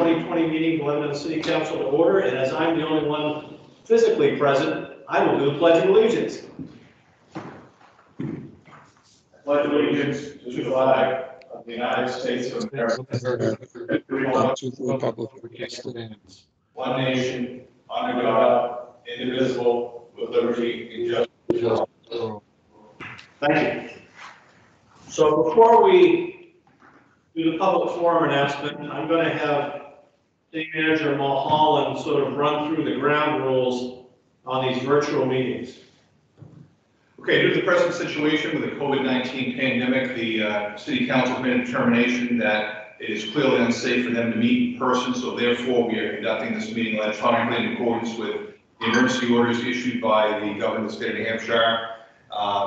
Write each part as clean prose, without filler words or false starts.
2020 meeting of the Lebanon City Council to order, and as I'm the only one physically present, I will do the Pledge of Allegiance. Pledge allegiance to the flag of the United States of America, to the republic for which it stands, one nation, under God, indivisible, with liberty and justice for all. Thank you. So before we do the public forum announcement, I'm going to have City Manager Mulholland sort of run through the ground rules on these virtual meetings. Okay, due to the present situation with the COVID-19 pandemic, the City Council has made a determination that it is clearly unsafe for them to meet in person, so therefore we are conducting this meeting electronically in accordance with the emergency orders issued by the governor of the state of New Hampshire.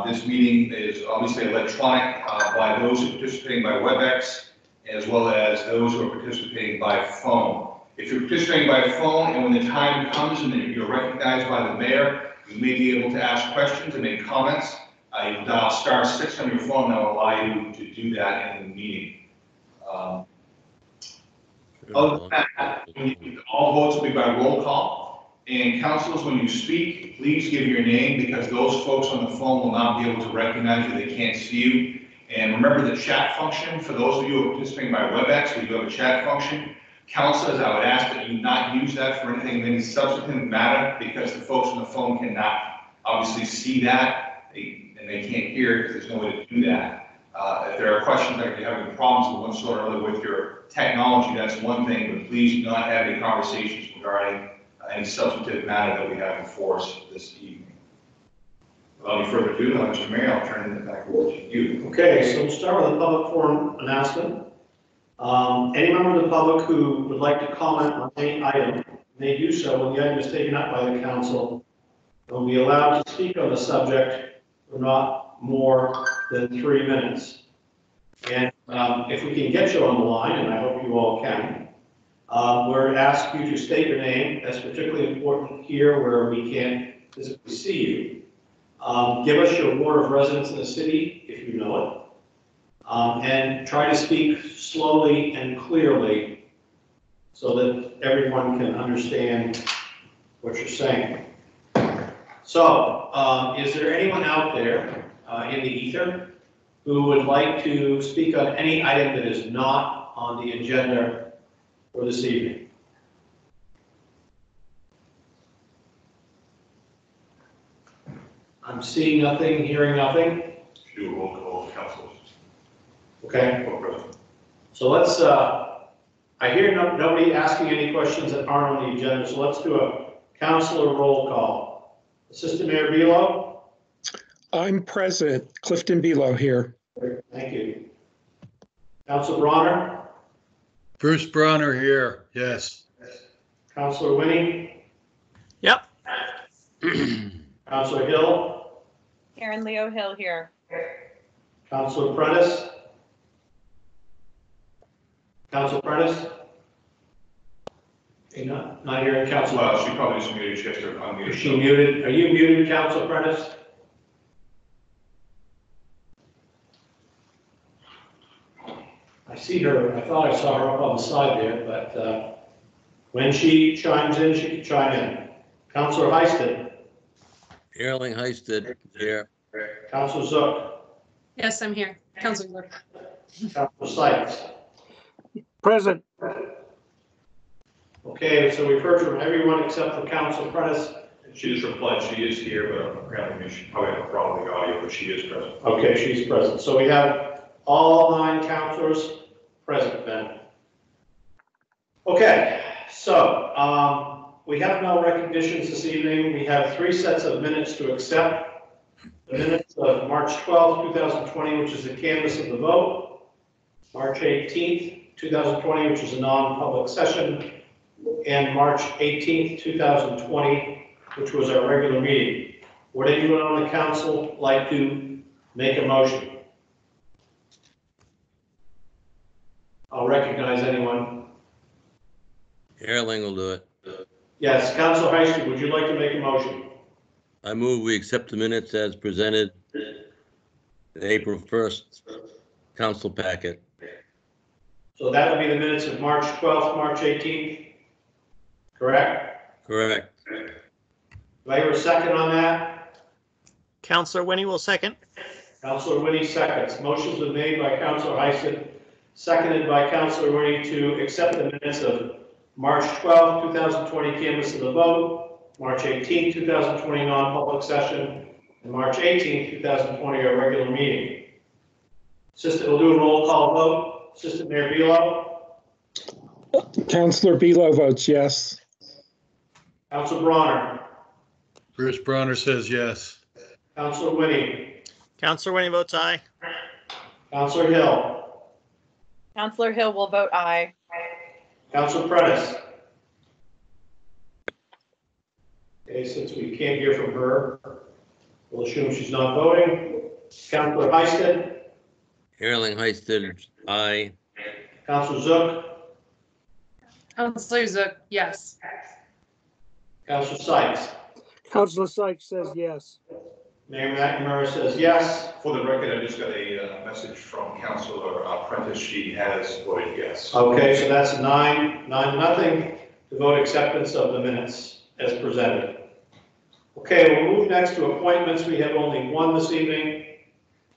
This meeting is obviously electronic by those who are participating by WebEx, as well as those who are participating by phone. If you're participating by phone, and when the time comes and you're recognized by the mayor, you may be able to ask questions and make comments. You can dial *6 on your phone. That will allow you to do that in the meeting. Other than that, all votes will be by roll call. And councilors, when you speak, please give your name, because those folks on the phone will not be able to recognize you. They can't see you. And remember the chat function. For those of you who are participating by WebEx, we do have a chat function. Councilors, I would ask that you not use that for anything in any subsequent matter, because the folks on the phone cannot obviously see that, and they can't hear it because there's no way to do that. If there are questions that you're having problems with one sort or other with your technology, that's one thing, but please do not have any conversations regarding any substantive matter that we have before us this evening. Without any further ado, Mr. Mayor, I'll turn it back over to you. Okay, so we'll start with the public forum announcement. Any member of the public who would like to comment on any item may do so when the item is taken up by the council and will be allowed to speak on the subject for not more than 3 minutes. And if we can get you on the line, and I hope you all can, we're asked you to state your name. That's particularly important here where we can't physically see you. Give us your ward of residence in the city if you know it. And try to speak slowly and clearly so that everyone can understand what you're saying. So, is there anyone out there in the ether who would like to speak on any item that is not on the agenda for this evening? I'm seeing nothing, hearing nothing. Sure, we'll call council. Okay, so let's, I hear nobody asking any questions that aren't on the agenda, so let's do a councilor roll call. Assistant Mayor Belo? I'm present. Clifton Belo here. Thank you. Councilor Bronner? Bruce Bronner here, yes. Councilor Winnie? Yep. Councilor Hill? Karen Leo Hill here. Councilor Prentice? Council Prentice? Okay, not hearing Council. Well, she probably just muted. She has to unmute. Is she muted? Are you muted, Council Prentice? I see her. I thought I saw her up on the side there, but when she chimes in, she can chime in. Councilor Heisted. Erling Heisted here. Councilor Zook. Yes, I'm here. Councilor Zook. Councilor Sykes. Present. Okay, so we've heard from everyone except for Council Prentice. She just replied she is here, but apparently she probably had a problem with the audio, but she is present. Okay, she's present. So we have all 9 councilors present then. Okay, so we have no recognitions this evening. We have 3 sets of minutes to accept. The minutes of March 12, 2020, which is the canvass of the vote, March 18th. 2020, which is a non-public session, and March 18th, 2020, which was our regular meeting. Would anyone on the council like to make a motion? I'll recognize anyone. Erling will do it. Yes, Councilor Heisty, would you like to make a motion? I move we accept the minutes as presented, the April 1st council packet. So that will be the minutes of March 12th, March 18th, correct? Correct. Do I hear a second on that? Councillor Winnie will second. Councillor Winnie seconds. Motion's been made by Councillor Heisen, seconded by Councillor Winnie to accept the minutes of March 12th, 2020 canvass of the vote, March 18th, 2020 non-public session, and March 18th, 2020 our regular meeting. Assistant will do a roll call vote. Assistant Mayor Belo? Councillor Belo votes yes. Councillor Bronner? Bruce Bronner says yes. Councillor Winnie? Councillor Winnie votes aye. Councillor Hill? Councillor Hill will vote aye. Councillor Prentice? Okay, since we can't hear from her, we'll assume she's not voting. Councillor Heisted? Erling Heisted, aye. Councillor Zook? Councillor Zook, yes. Councillor Sykes? Councillor Sykes says yes. Mayor McNamara says yes. For the record, I just got a message from Councillor Prentice. She has voted yes. Okay, so that's 9-0 to vote acceptance of the minutes as presented. Okay, we'll move next to appointments. We have only one this evening.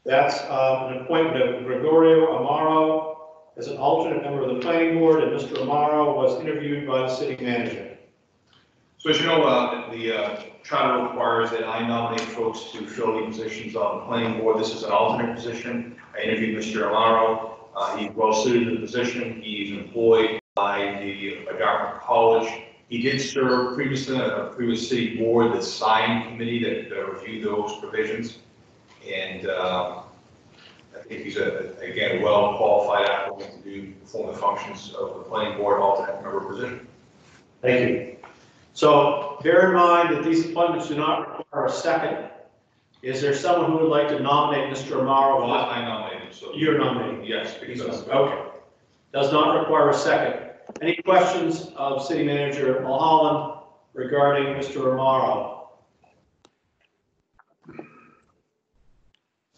That's an appointment of Gregorio Amaro as an alternate member of the planning board, and Mr. Amaro was interviewed by the city manager. So as you know, the charter requires that I nominate folks to fill the positions on the planning board. This is an alternate position. I interviewed Mr. Amaro. He's well suited to the position. He's employed by the Dartmouth College. He did serve previously on a previous city board, the sign committee that reviewed those provisions. And I think he's again well qualified applicant to do perform the functions of the planning board alternate member position. Thank you. So bear in mind that these appointments do not require a second. Is there someone who would like to nominate Mr. Amaro? Well, I nominated him. So you're nominating? Yes, because okay. Does not require a second. Any questions of City Manager Mulholland regarding Mr. Amaro?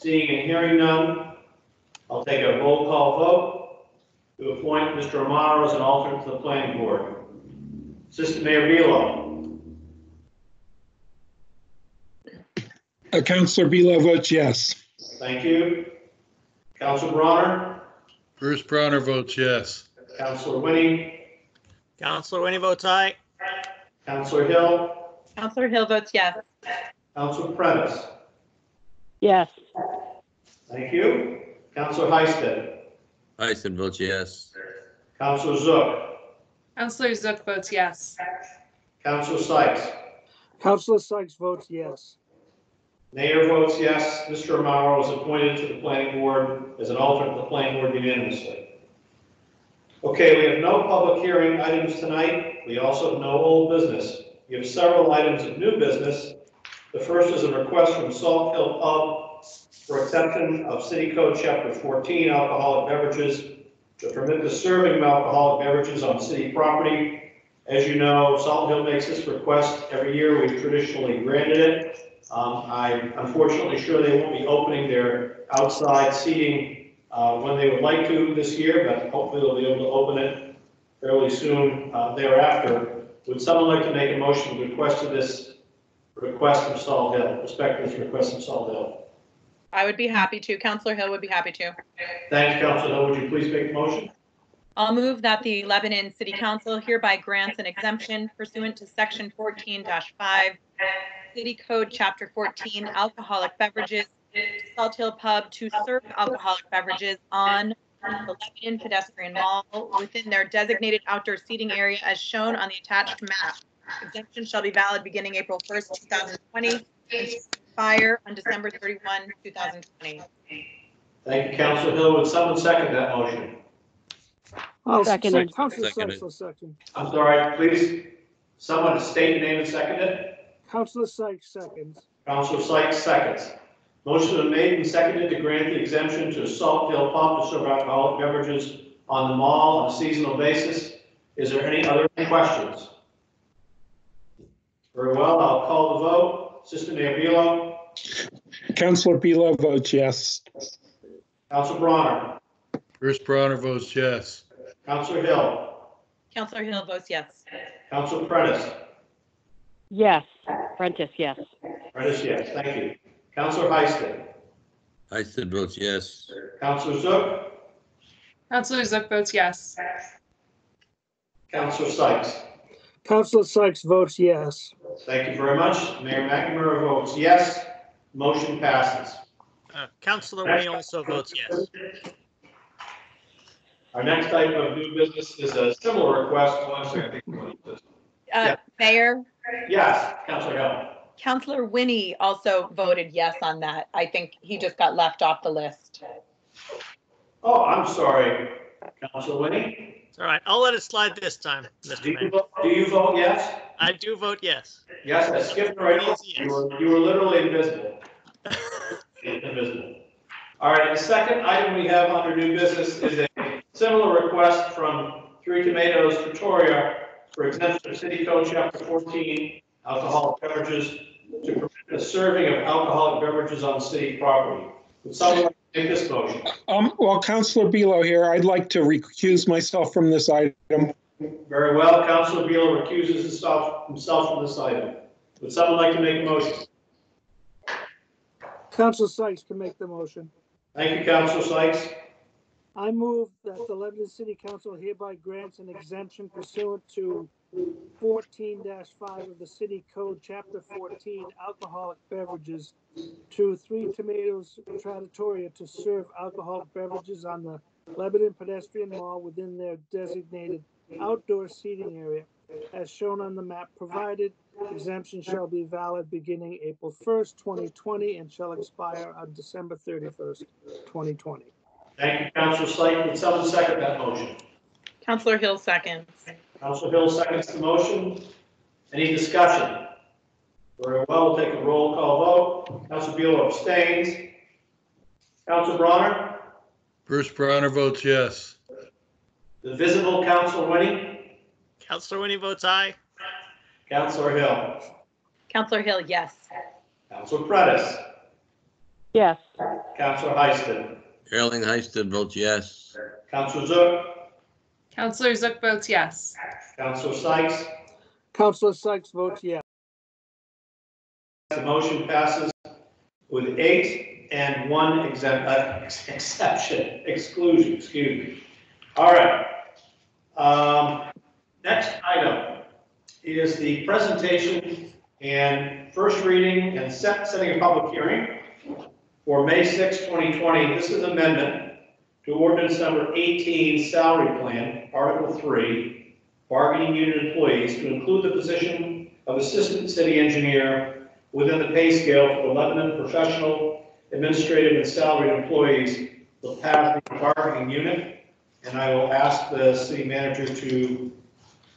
Seeing and hearing none, I'll take a roll call vote to appoint Mr. Amaro as an alternate to the planning board. Assistant Mayor Belo. Councillor Belo votes yes. Thank you. Councillor Bronner. Bruce Bronner votes yes. Councillor Winnie. Councillor Winnie votes aye. Councillor Hill. Councillor Hill votes yes. Councillor Prentice. Yes. Thank you. Councillor Heisted. Heisted votes yes. Councillor Zook. Councillor Zook votes yes. Councillor Sykes. Councillor Sykes votes yes. Mayor votes yes. Mr. Amaro is appointed to the planning board as an alternate to the planning board unanimously. Okay, we have no public hearing items tonight. We also have no old business. We have several items of new business. The first is a request from Salt Hill Pub for exception of City Code Chapter 14, alcoholic beverages, to permit the serving of alcoholic beverages on city property. As you know, Salt Hill makes this request every year. We've traditionally granted it. I'm unfortunately sure they won't be opening their outside seating when they would like to this year, but hopefully they'll be able to open it fairly soon thereafter. Would someone like to make a motion to request this? Request from Salt Hill, respectfully request from Salt Hill. I would be happy to. Councillor Hill would be happy to. Thanks, Councillor Hill. Would you please make a motion? I'll move that the Lebanon City Council hereby grants an exemption pursuant to Section 14-5, City Code Chapter 14, alcoholic beverages, Salt Hill Pub to serve alcoholic beverages on the Lebanon Pedestrian Mall within their designated outdoor seating area as shown on the attached map. Exemption shall be valid beginning April 1st, 2020, and expire on December 31, 2020. Thank you, Councillor Hill. Would someone second that motion? I'll second it. Councillor Sykes will second. I'm sorry, please. Someone state your name and second it. Councillor Sykes seconds. Councillor Sykes seconds. Motion has been made and seconded to grant the exemption to Salt Hill Pump to serve alcoholic beverages on the mall on a seasonal basis. Is there any other questions? Very well, I'll call the vote. Assistant Mayor Belo. Councillor Belo votes yes. Councillor Bronner. Bruce Bronner votes yes. Councilor Hill. Councilor Hill votes yes. Councilor Prentice. Yes. Prentice, yes. Prentice, yes. Thank you. Councilor Heisted. Heisted votes yes. Councilor Zook. Councilor Zook votes yes. Councilor Sykes. Councilor Sykes votes yes. Thank you very much. Mayor McNamara votes yes. Motion passes. Councilor Wayne also votes yes. Our next item of new business is a similar request. Mayor? Yes, Councilor Hill. Councilor Winnie also voted yes on that. I think he just got left off the list. Oh, I'm sorry, Councilor Winnie. All right, I'll let it slide this time, Mr. Mayor. Do you vote yes? I do vote yes. Yes, I skipped right over. You were literally invisible. Invisible. All right, the second item we have under new business is a similar request from Three Tomatoes, Pretoria, for exemption of City Code Chapter 14, alcoholic beverages, to permit the serving of alcoholic beverages on city property. Would someone take this motion? Well, Councilor Bilo here, I'd like to recuse myself from this item. Very well, Councilor Bilo recuses himself from this item. Would someone like to make a motion? Councilor Sykes can make the motion. Thank you, Councilor Sykes. I move that the Lebanon City Council hereby grants an exemption pursuant to 14-5 of the City Code, Chapter 14, alcoholic beverages, to Three Tomatoes Trattoria to serve alcoholic beverages on the Lebanon Pedestrian Mall within their designated outdoor seating area. As shown on the map provided, exemption shall be valid beginning April 1st, 2020, and shall expire on December 31st, 2020. Thank you, Councilor Slayton. Would someone second that motion? Councilor Hill seconds. Councilor Hill seconds the motion. Any discussion? Very well, we'll take a roll call vote. Councilor Bueller abstains. Councilor Bronner? Bruce Bronner votes yes. The visible Councilor Winnie? Councilor Winnie votes aye. Councilor Hill? Councilor Hill, yes. Councilor Prentice? Yes. Councilor Heisted? Carolyn Heisted votes yes. Councilor Zook? Councilor Zook votes yes. Councilor Sykes? Councilor Sykes votes yes. The motion passes with 8 and 1 exclusion. Excuse me. All right. Next item is the presentation and first reading and setting a public hearing for May 6, 2020. This is amendment to ordinance number 18, salary plan, Article 3, bargaining unit employees, to include the position of assistant city engineer within the pay scale for the Lebanon professional, administrative, and salaried employees will pass the bargaining unit. And I will ask the city manager to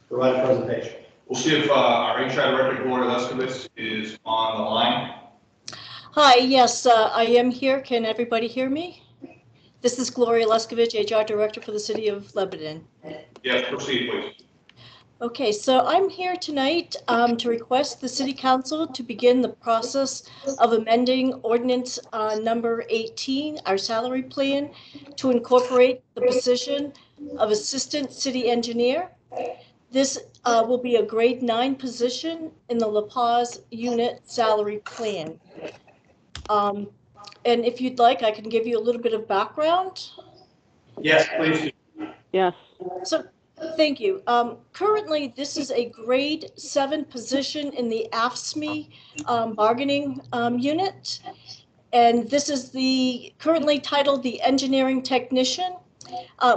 provide a presentation. We'll see if our HR director, Gloria Leskovich, is on the line. Hi, yes, I am here. Can everybody hear me? This is Gloria Leskovich, HR Director for the City of Lebanon. Yes, proceed, please. Okay, so I'm here tonight to request the City Council to begin the process of amending Ordinance Number 18, our salary plan, to incorporate the position of Assistant City Engineer. This will be a Grade 9 position in the La Paz Unit Salary Plan. And if you'd like, I can give you a little bit of background. Yes, please. Yes. So, thank you. Currently, this is a grade 7 position in the AFSCME bargaining unit. And this is currently titled the engineering technician,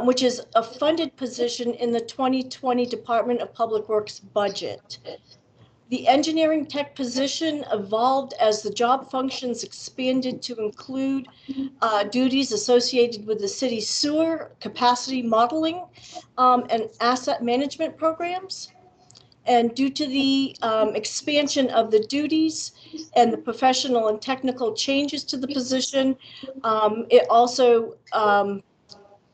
which is a funded position in the 2020 Department of Public Works budget. The engineering tech position evolved as the job functions expanded to include duties associated with the city sewer, capacity modeling, and asset management programs. And due to the expansion of the duties and the professional and technical changes to the position, it also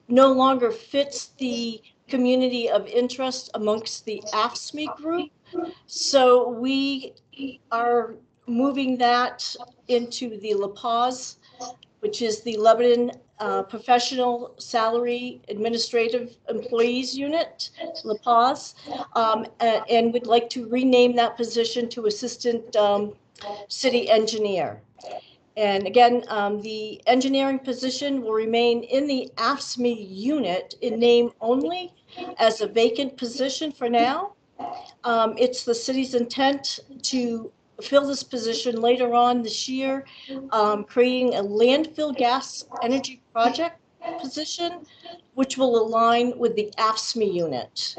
no longer fits the community of interest amongst the AFSCME group. So we are moving that into the La Paz, which is the Lebanon professional salary administrative employees unit, LAPAS, and would like to rename that position to assistant city engineer. And again, the engineering position will remain in the AFSCME unit in name only as a vacant position for now. It's the city's intent to fill this position later on this year, creating a landfill gas energy project position, which will align with the AFSCME unit.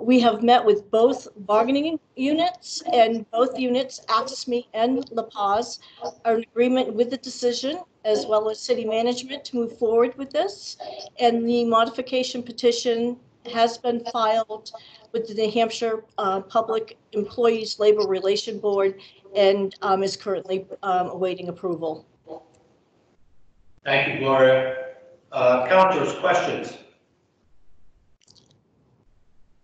We have met with both bargaining units, and both units, AFSCME and LAPAS, are in agreement with the decision, as well as city management, to move forward with this. And the modification petition has been filed with the New Hampshire Public Employees Labor Relation Board, and is currently awaiting approval. Thank you, Gloria. Councilors, questions?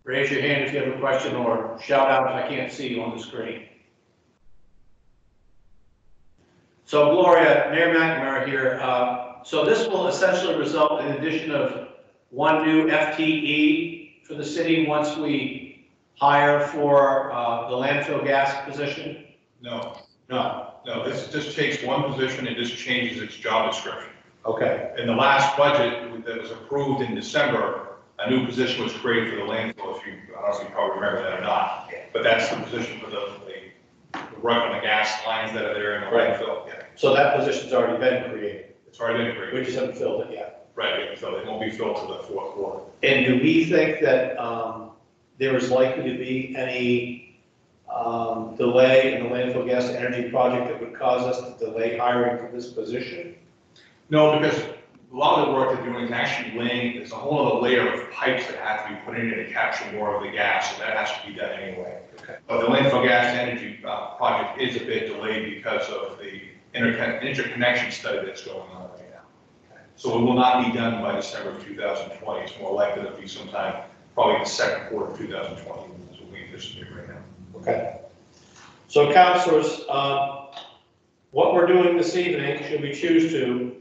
Raise your hand if you have a question, or shout out if I can't see you on the screen. So Gloria, Mayor McNamara here. So this will essentially result in the addition of one new FTE for the city once we hire for the landfill gas position? No, this just takes one position and just changes its job description. Okay. In the last budget that was approved in December, a new position was created for the landfill, if you, I don't know if you probably remember that or not, yeah. But that's the position for the run on the gas lines that are there in the landfill. Yeah. So that position's already been created. It's already been created. We just haven't filled it yet. Right, so it won't be filled to the fourth quarter. And do we think that there is likely to be any delay in the landfill gas energy project that would cause us to delay hiring for this position? No, because a lot of the work they're doing is actually laying, there's a whole other layer of pipes that have to be put in to capture more of the gas, so that has to be done anyway. Okay. But the landfill gas energy project is a bit delayed because of the interconnection study that's going on right now. Okay. So it will not be done by December of 2020. It's more likely to be sometime, probably the second quarter of 2020, is what we anticipate right now. Okay. So councilors, what we're doing this evening, should we choose to,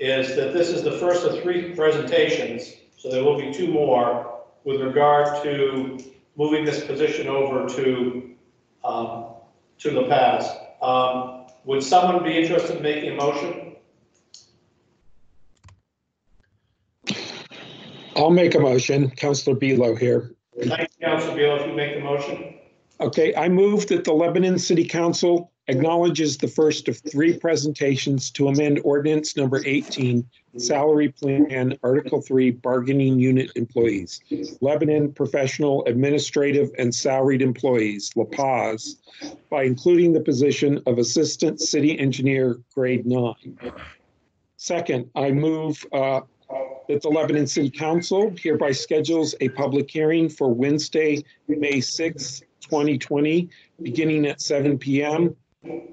is that this is the first of three presentations, so there will be two more with regard to moving this position over to LAPAS. Would someone be interested in making a motion? I'll make a motion. Councilor Belo here. Thank you, Councilor Belo. If you make the motion. Okay, I move that the Lebanon City Council acknowledges the first of three presentations to amend ordinance number 18, salary plan, article 3, bargaining unit employees, Lebanon professional, administrative, and salaried employees, LAPAS, by including the position of assistant city engineer, grade 9. Second, I move that the Lebanon City Council hereby schedules a public hearing for Wednesday, May 6, 2020, beginning at 7 p.m.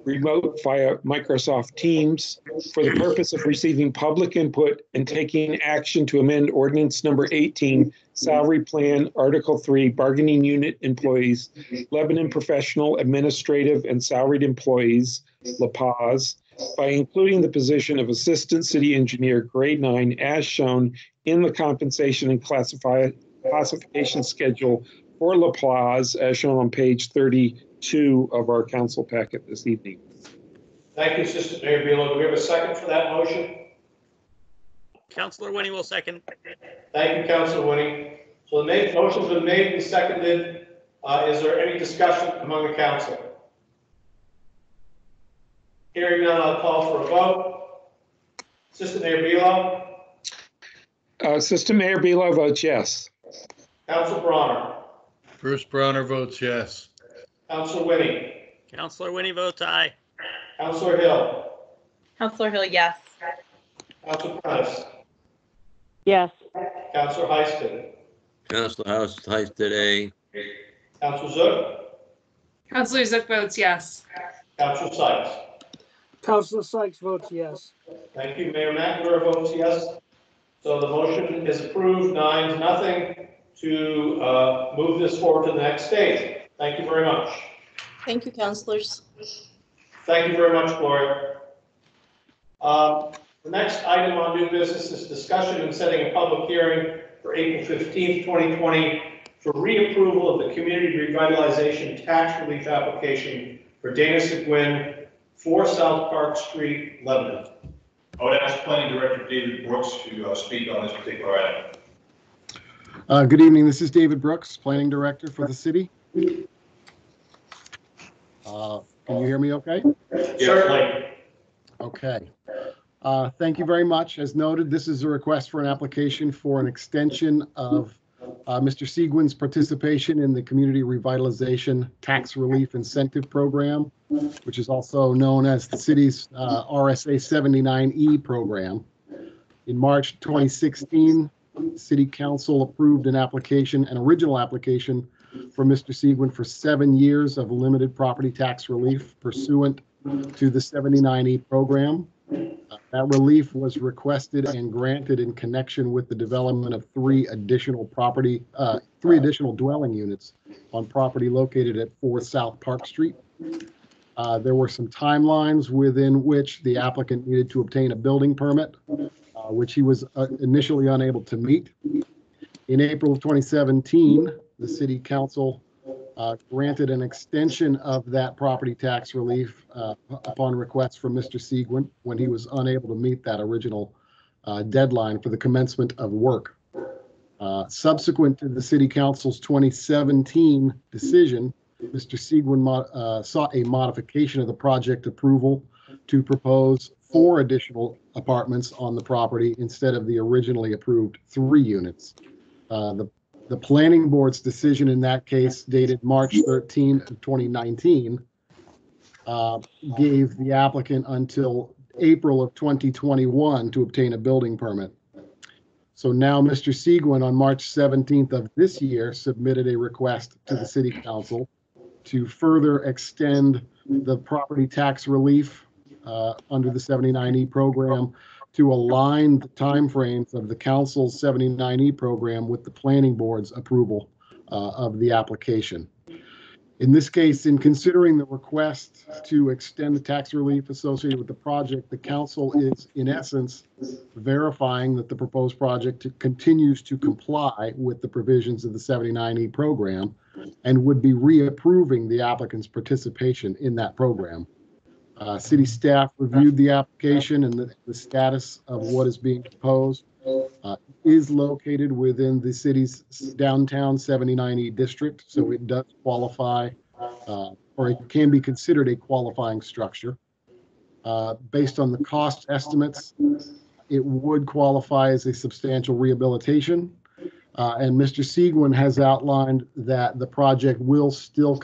remote via Microsoft Teams for the purpose of receiving public input and taking action to amend ordinance number 18, salary plan, article 3, bargaining unit employees, Lebanon professional, administrative, and salaried employees, LAPAS, by including the position of assistant city engineer, grade 9, as shown in the compensation and classification schedule for LAPAS, as shown on page 32 of our council packet this evening. Thank you, Assistant Mayor Belo. Do we have a second for that motion? Councilor Winnie will second. Thank you, Councilor Winnie. So the motion's been made and seconded. Is there any discussion among the council? Hearing none, I'll call for a vote. Assistant Mayor Belo? Assistant Mayor Belo votes yes. Councilor Bronner? Bruce Bronner votes yes. Councilor Winnie. Councilor Winnie votes aye. Councilor Hill. Councilor Hill, yes. Councilor Prentice. Yes. Councilor Heisted. Councilor Heisted, aye. Councilor Zook. Councilor Zook votes yes. Councilor Sykes. Councilor Sykes votes yes. Thank you. Mayor McNamara votes yes. So the motion is approved, 9-0, to move this forward to the next stage. Thank you very much. Thank you, councilors. Thank you very much, Gloria. The next item on new business is discussion and setting a public hearing for April 15th, 2020 for reapproval of the Community Revitalization Tax Relief Application for Dana Seguin, 4 South Park Street, Lebanon. I would ask Planning Director David Brooks to speak on this particular item. Good evening, this is David Brooks, Planning Director for the city. Can you hear me okay? Certainly. Okay. Thank you very much. As noted, this is a request for an application for an extension of Mr. Seguin's participation in the Community Revitalization Tax Relief Incentive Program, which is also known as the city's RSA 79E program. In March 2016, City Council approved an application, an original application for Mr. Seguin for 7 years of limited property tax relief pursuant to the 79E program. That relief was requested and granted in connection with the development of 3 additional dwelling units on property located at 4 South Park Street. There were some timelines within which the applicant needed to obtain a building permit, which he was initially unable to meet. In April of 2017, the City Council granted an extension of that property tax relief upon request from Mr. Seguin when he was unable to meet that original deadline for the commencement of work. Subsequent to the City Council's 2017 decision, Mr. Seguin sought a modification of the project approval to propose 4 additional apartments on the property instead of the originally approved 3 units. The planning board's decision in that case, dated March 13, 2019, gave the applicant until April of 2021 to obtain a building permit. So now Mr. Seguin, on March 17th of this year, submitted a request to the City Council to further extend the property tax relief under the 79E program to align the timeframes of the council's 79E program with the planning board's approval of the application. In this case, in considering the request to extend the tax relief associated with the project, the council is, in essence, verifying that the proposed project continues to comply with the provisions of the 79E program and would be reapproving the applicant's participation in that program. City staff reviewed the application, and the status of what is being proposed is located within the city's downtown 79E district, so it does qualify, or it can be considered a qualifying structure. Based on the cost estimates, it would qualify as a substantial rehabilitation, and Mr. Seguin has outlined that the project will still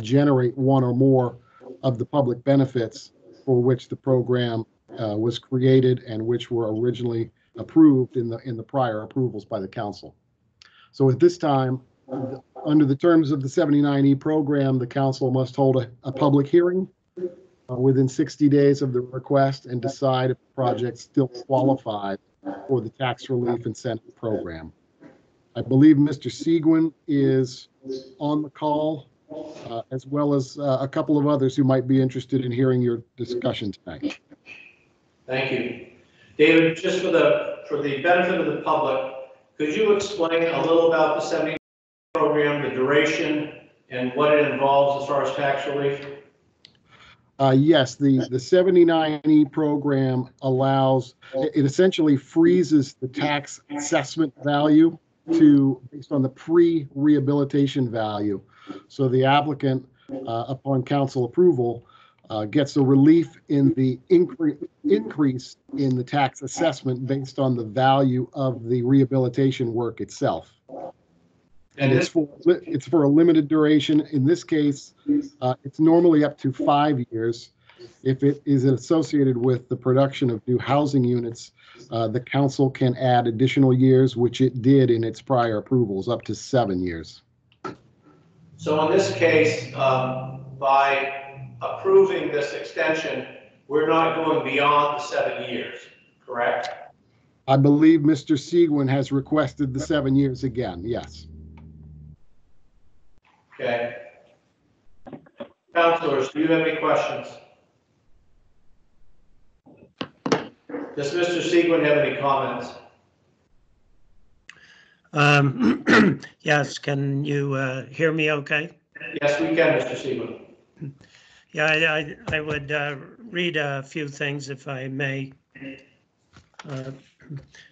generate one or more of the public benefits for which the program was created and which were originally approved in the prior approvals by the council. So at this time, under the terms of the 79E program, the council must hold a public hearing within 60 days of the request and decide if the project still qualifies for the tax relief incentive program. I believe Mr. Seguin is on the call, as well as a couple of others who might be interested in hearing your discussion tonight. Thank you. David, just for the benefit of the public, could you explain a little about the 79E program, the duration, and what it involves as far as tax relief? Yes, the 79E program allows, it essentially freezes the tax assessment value to based on the pre-rehabilitation value. So the applicant, upon council approval, gets a relief in the increase in the tax assessment based on the value of the rehabilitation work itself. And it's for a limited duration. In this case, it's normally up to 5 years. If it is associated with the production of new housing units, the council can add additional years, which it did in its prior approvals, up to 7 years. So in this case, by approving this extension, we're not going beyond the 7 years, correct? I believe Mr. Seguin has requested the 7 years again, yes. Okay. Councilors, do you have any questions? Does Mr. Seguin have any comments? Yes, can you hear me okay? Yes, we can, Mr. Seguin. Yeah, I would read a few things if I may.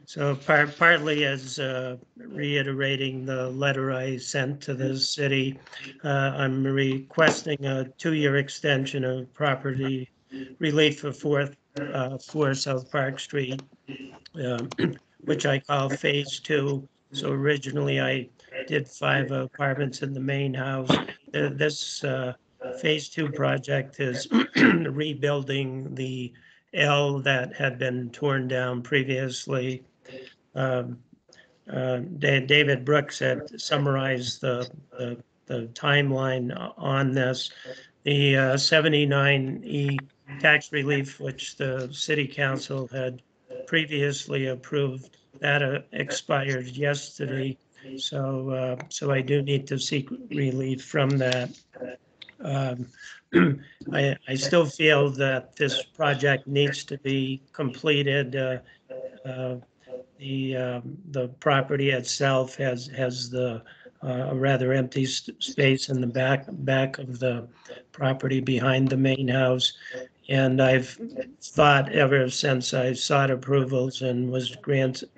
So partly as reiterating the letter I sent to the city, I'm requesting a 2-year extension of property relief for for South Park Street, which I call phase 2. So originally I did 5 apartments in the main house. This phase 2 project is rebuilding the L that had been torn down previously. David Brooks had summarized the timeline on this. The 79E tax relief, which the City Council had previously approved, that expired yesterday. So, I do need to seek relief from that. I still feel that this project needs to be completed. The property itself has the rather empty space in the back of the property behind the main house, and I've thought ever since I sought approvals and was granted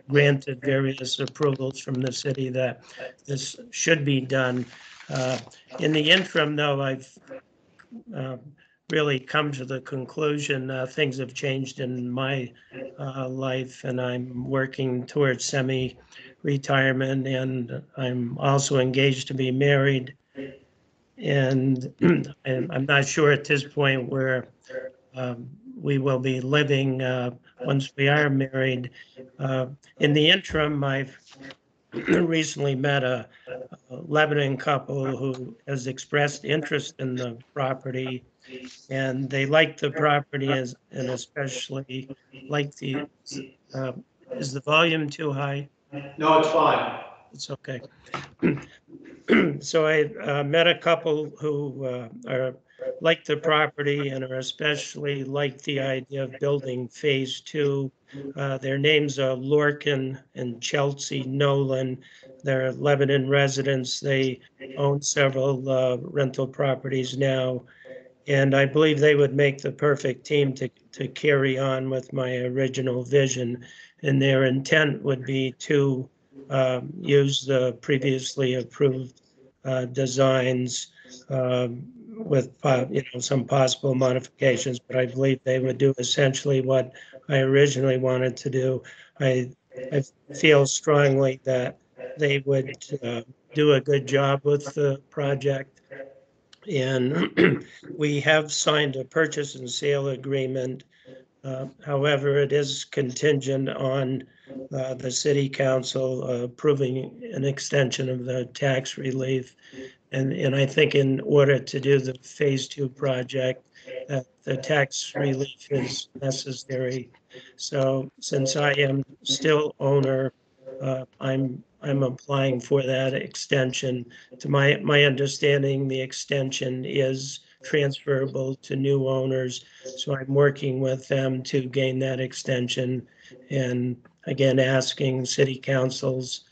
various approvals from the city that this should be done. In the interim, though, I've really come to the conclusion things have changed in my life, and I'm working towards semi-retirement, and I'm also engaged to be married. And I'm not sure at this point where we will be living once we are married. In the interim, I've recently met a Lebanon couple who has expressed interest in the property, and they like the property, and especially like the is the volume too high? No, it's fine. It's okay. So I met a couple who like the property and are especially like the idea of building phase 2. Their names are Lorkin and Chelsea Nolan. They're Lebanon residents. They own several rental properties now, and I believe they would make the perfect team to carry on with my original vision, and their intent would be to use the previously approved designs with some possible modifications, but I believe they would do essentially what I originally wanted to do. I feel strongly that they would do a good job with the project, and we have signed a purchase and sale agreement. However, it is contingent on the City Council approving an extension of the tax relief. And I think in order to do the phase 2 project, the tax relief is necessary. So since I am still owner, I'm applying for that extension. To my understanding, the extension is transferable to new owners, so I'm working with them to gain that extension, and again asking City Council's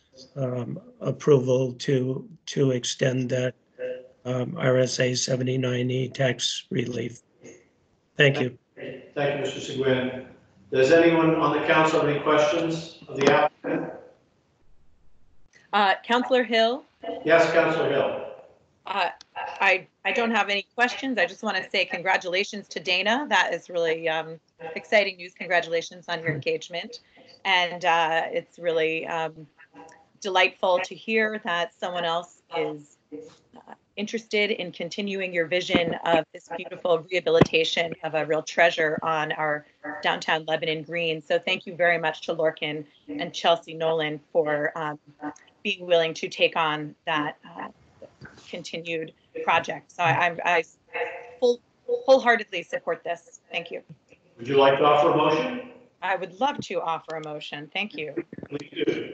approval to extend that RSA 79E tax relief. Thank you. Thank you, Mr. Seguin. Does anyone on the council have any questions of the applicant? Councillor Hill? Yes, Councillor Hill. I don't have any questions. I just want to say congratulations to Dana. That is really exciting news. Congratulations on your engagement. And it's really delightful to hear that someone else is interested in continuing your vision of this beautiful rehabilitation of a real treasure on our downtown Lebanon green. So thank you very much to Lorkin and Chelsea Nolan for being willing to take on that continued project. So I wholeheartedly support this. Thank you. Would you like to offer a motion? I would love to offer a motion. Thank you. Please do.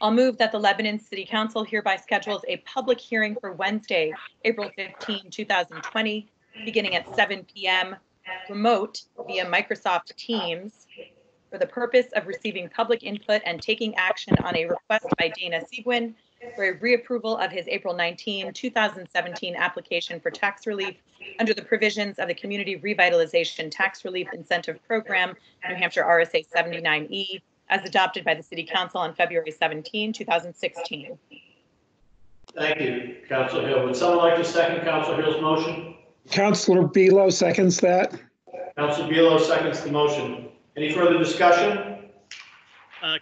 I'll move that the Lebanon City Council hereby schedules a public hearing for Wednesday, April 15, 2020, beginning at 7 p.m. remote via Microsoft Teams for the purpose of receiving public input and taking action on a request by Dana Seguin for a reapproval of his April 19, 2017 application for tax relief under the provisions of the Community Revitalization Tax Relief Incentive Program, New Hampshire RSA 79E, as adopted by the City Council on February 17, 2016. Thank you, Councilor Hill. Would someone like to second Councilor Hill's motion? Councilor Belo seconds that. Councilor Belo seconds the motion. Any further discussion?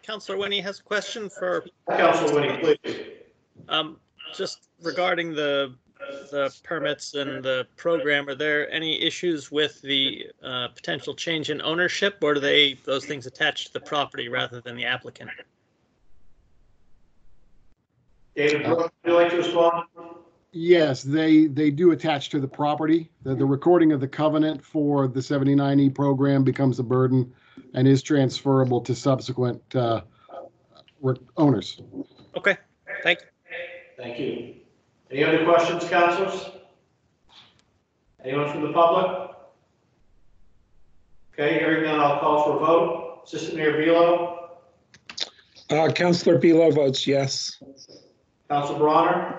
Councilor Winnie has a question for Councilor Winnie, please. Just regarding the permits and the program, are there any issues with the potential change in ownership, or do those things attach to the property rather than the applicant? David Brooks, would you like to respond? Yes, they do attach to the property. The recording of the covenant for the 79E program becomes a burden and is transferable to subsequent owners. Okay, thank you. Thank you. Any other questions, councilors? Anyone from the public? Okay, hearing none, I'll call for a vote. Assistant Mayor Belo? Councilor Belo votes yes. Councilor Bronner?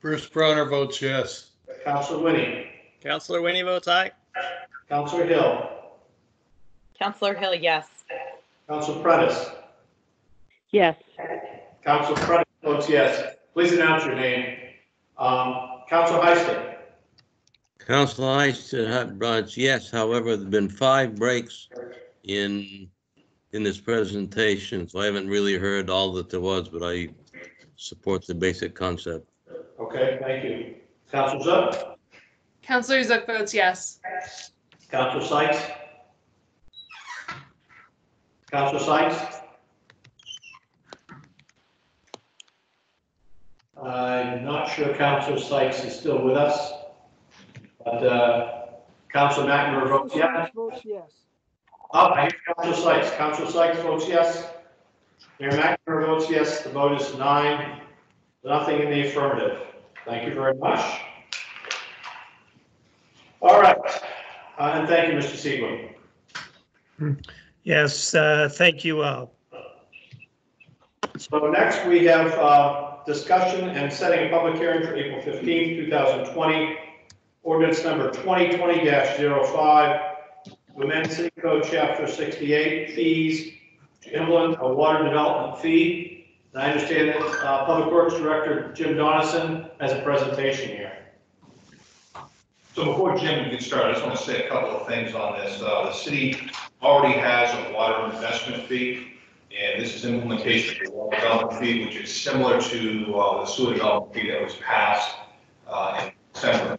Bruce Bronner votes yes. Councilor Winnie? Councilor Winnie votes aye. Councilor Hill? Councilor Hill, yes. Councilor Prentice? Yes. Councilor Prentice votes yes. Please announce your name. Councilor Heiston? Councilor Heiston votes yes. However, there have been 5 breaks in this presentation, so I haven't really heard all that there was, but I support the basic concept. Okay, thank you. Councilor Zook? Councilor Zook votes yes. Councilor Sykes? Councilor Sykes? I'm not sure Councilor Sykes is still with us, but Councilor McNamara votes yes. Oh, I hear Councilor Sykes. Councilor Sykes votes yes. Mayor McNamara votes yes. The vote is 9. Nothing in the affirmative. Thank you very much. All right. And thank you, Mr. Seguin. Yes, thank you all. So next we have discussion and setting a public hearing for April 15, 2020. Ordinance number 2020-05 to amend City Code Chapter 68, fees to implement a water development fee. And I understand that Public Works Director Jim Donnison has a presentation here. So before Jim gets started, I just want to say a couple of things on this. The city already has a water investment fee, and this is implementation of the water development fee, which is similar to the sewer development fee that was passed in December.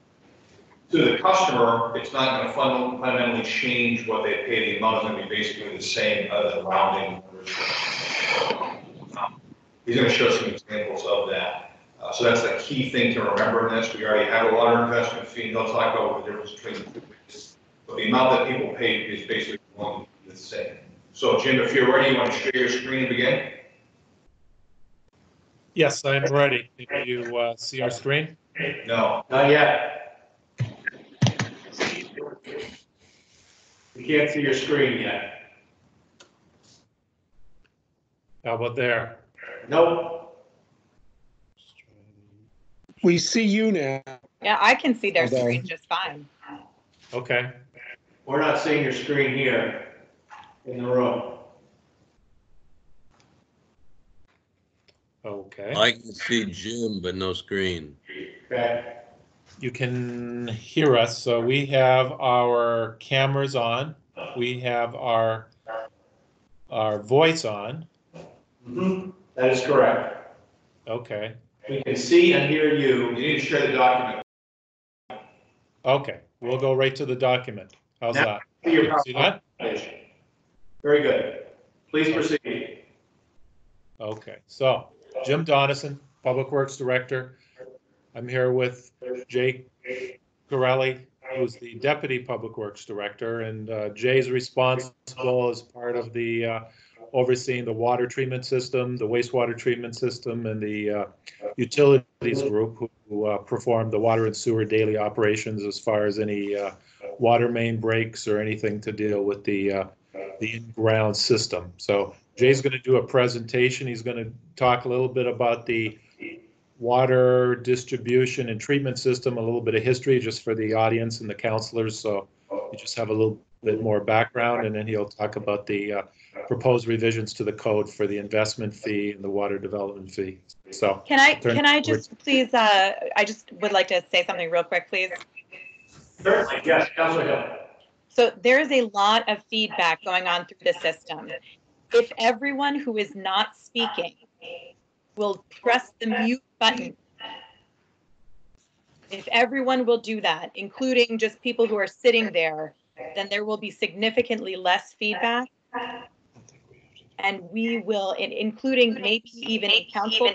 To the customer, it's not going to fundamentally change what they pay. The amount is going to be basically the same other than rounding. He's going to show some examples of that. So that's the key thing to remember in this. We already have a water investment fee, and they'll talk about the difference between the two. But the amount that people pay is basically one the same. So, Jim, if you're ready, you want to share your screen and begin? Yes, I am ready. Can you see our screen? No, not yet. You can't see your screen yet. How about there? No. We see you now. Yeah, I can see their screen just fine. Okay. We're not seeing your screen here in the room. Okay. I can see Jim, but no screen. Okay. You can hear us. So we have our cameras on. We have our voice on. Mm-hmm. That is correct. Okay. We can see and hear you. You need to share the document. Okay. We'll go right to the document. How's now, that? See that? Very good. Please proceed. Okay. So, Jim Donnison, Public Works Director. I'm here with Jay Cioralli, who's the Deputy Public Works Director, and Jay's responsible as part of the overseeing the water treatment system, the wastewater treatment system, and the utilities group who perform the water and sewer daily operations as far as any water main breaks or anything to deal with the the in-ground system. So Jay's going to do a presentation. He's going to talk a little bit about the water distribution and treatment system, a little bit of history just for the audience and the counselors, so you just have a little bit more background, and then he'll talk about the proposed revisions to the code for the investment fee and the water development fee. So can I just please I just would like to say something real quick, please. Certainly, yes, Councilor Hill. So there is a lot of feedback going on through the system. If everyone who is not speaking will press the mute button, if everyone will do that, including just people who are sitting there, then there will be significantly less feedback. And we will, including maybe even in council,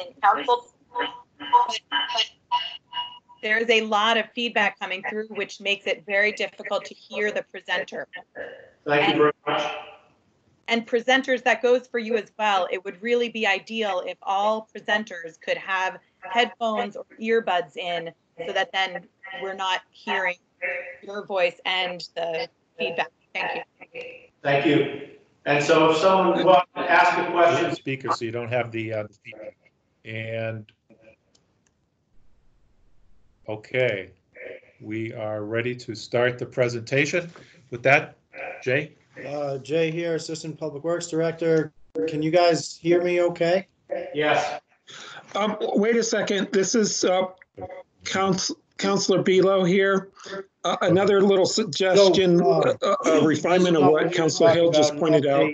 there is a lot of feedback coming through, which makes it very difficult to hear the presenter. Thank you very much. And presenters, that goes for you as well. It would really be ideal if all presenters could have headphones or earbuds in, so that then we're not hearing your voice and the feedback. Thank you. Thank you. And so if someone wants to ask a question. Speaker, so you don't have the feedback. And okay, we are ready to start the presentation. With that, Jay. Jay here, Assistant Public Works Director. Can you guys hear me okay? Yes. Wait a second. This is Councilor Belo here. Another little suggestion, a refinement of what Councilor Hill just pointed out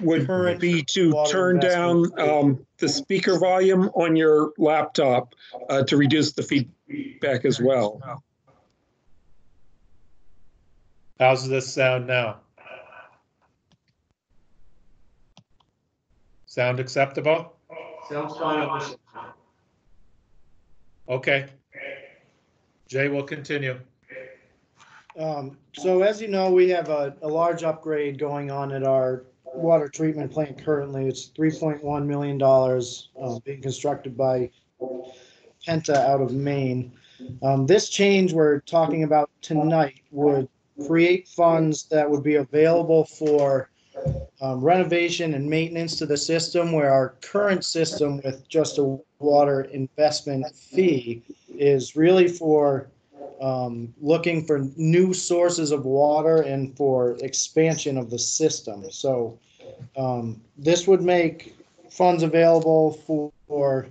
would be to turn down the speaker volume on your laptop to reduce the feedback as well. How's this sound now? Sound acceptable? Sounds fine. Okay. Jay will continue. So as you know, we have a large upgrade going on at our water treatment plant currently. It's $3.1 million being constructed by Penta out of Maine. This change we're talking about tonight would create funds that would be available for renovation and maintenance to the system, where our current system with just a water investment fee is really for looking for new sources of water and for expansion of the system. So this would make funds available for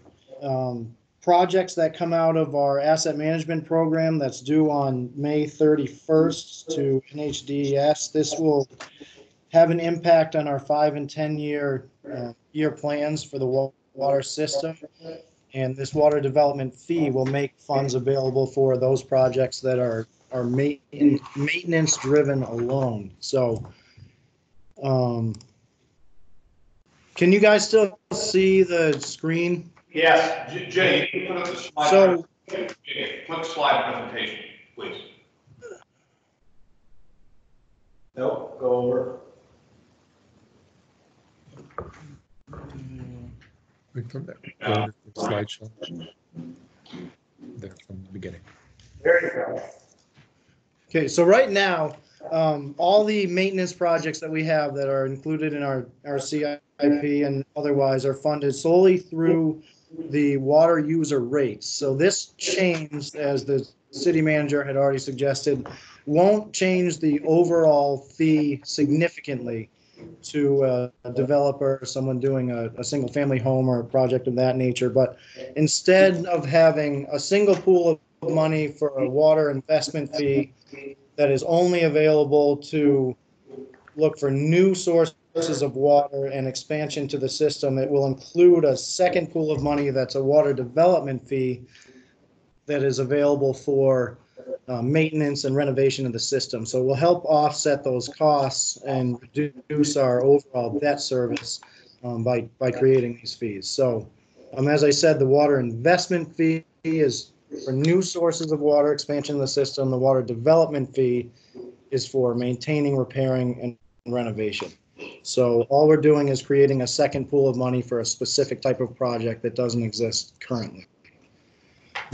projects that come out of our asset management program that's due on May 31st to NHDES. This will have an impact on our 5- and 10-year year plans for the water system. And this water development fee will make funds available for those projects that are maintenance driven alone. So can you guys still see the screen? Yes, Jay, you can put up the slide. So, click slide presentation, please. No, go over. From that slideshow, there from the beginning. There you go. Okay, so right now, all the maintenance projects that we have that are included in our CIP and otherwise are funded solely through the water user rates. So this change, as the city manager had already suggested, won't change the overall fee significantly to a developer or someone doing a single family home or a project of that nature. But instead of having a single pool of money for a water investment fee that is only available to look for new sources of water and expansion to the system, it will include a second pool of money that's a water development fee that is available for maintenance and renovation of the system. So we'll help offset those costs and reduce our overall debt service by creating these fees. So as I said, the water investment fee is for new sources of water, expansion of the system. The water development fee is for maintaining, repairing, and renovation. So all we're doing is creating a second pool of money for a specific type of project that doesn't exist currently.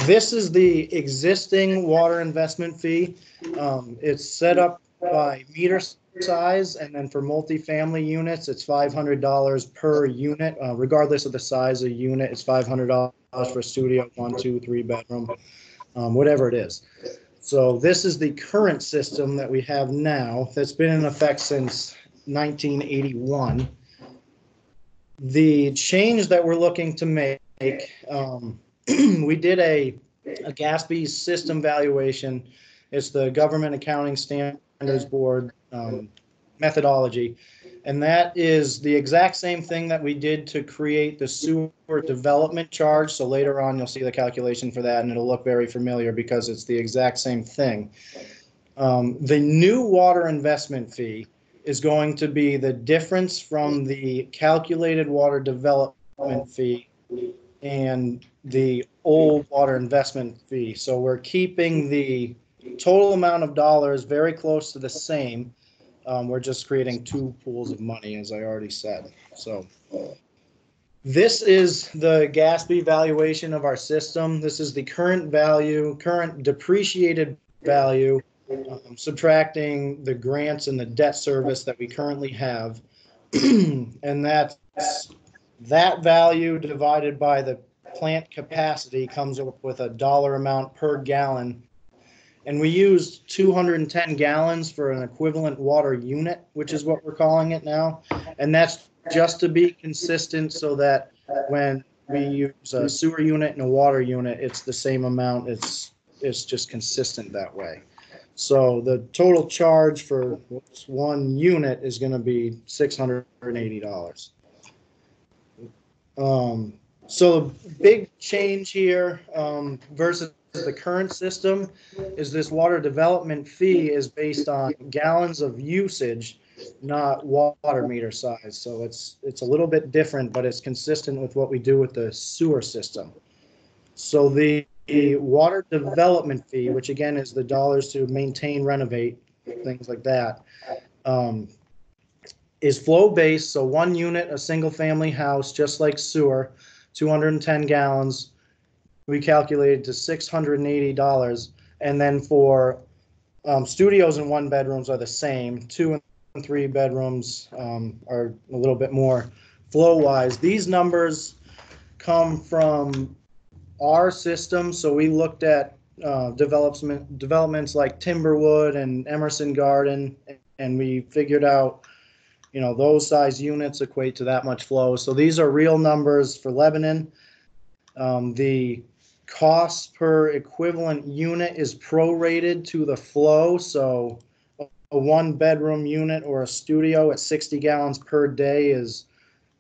This is the existing water investment fee. It's set up by meter size, and then for multifamily units, it's $500 per unit, regardless of the size of the unit. It's $500 for studio, 1, 2, 3 bedroom, whatever it is. So this is the current system that we have now that's been in effect since 1981. The change that we're looking to make, we did a GASB system valuation. It's the Government Accounting Standards Board methodology, and that is the exact same thing that we did to create the sewer development charge. So later on you'll see the calculation for that, and it'll look very familiar because it's the exact same thing. The new water investment fee is going to be the difference from the calculated water development fee and the old water investment fee. So we're keeping the total amount of dollars very close to the same. We're just creating two pools of money, as I already said. So this is the GASB valuation of our system. This is the current value, current depreciated value, subtracting the grants and the debt service that we currently have. And that's that value divided by the plant capacity comes up with a dollar amount per gallon. And we used 210 gallons for an equivalent water unit, which is what we're calling it now. And that's just to be consistent so that when we use a sewer unit and a water unit, it's the same amount. It's just consistent that way. So the total charge for one unit is going to be $680. So the big change here versus the current system is this water development fee is based on gallons of usage, not water meter size. So it's a little bit different, but it's consistent with what we do with the sewer system. So the water development fee, which again is the dollars to maintain, renovate, things like that, is flow based. So one unit, a single family house, just like sewer, 210 gallons. We calculated to $680, and then for studios and one bedrooms are the same. 2 and 3 bedrooms are a little bit more flow wise. These numbers come from our system, so we looked at developments like Timberwood and Emerson Garden, and we figured out, you know, those size units equate to that much flow. So these are real numbers for Lebanon. The cost per equivalent unit is prorated to the flow, so a one-bedroom unit or a studio at 60 gallons per day is,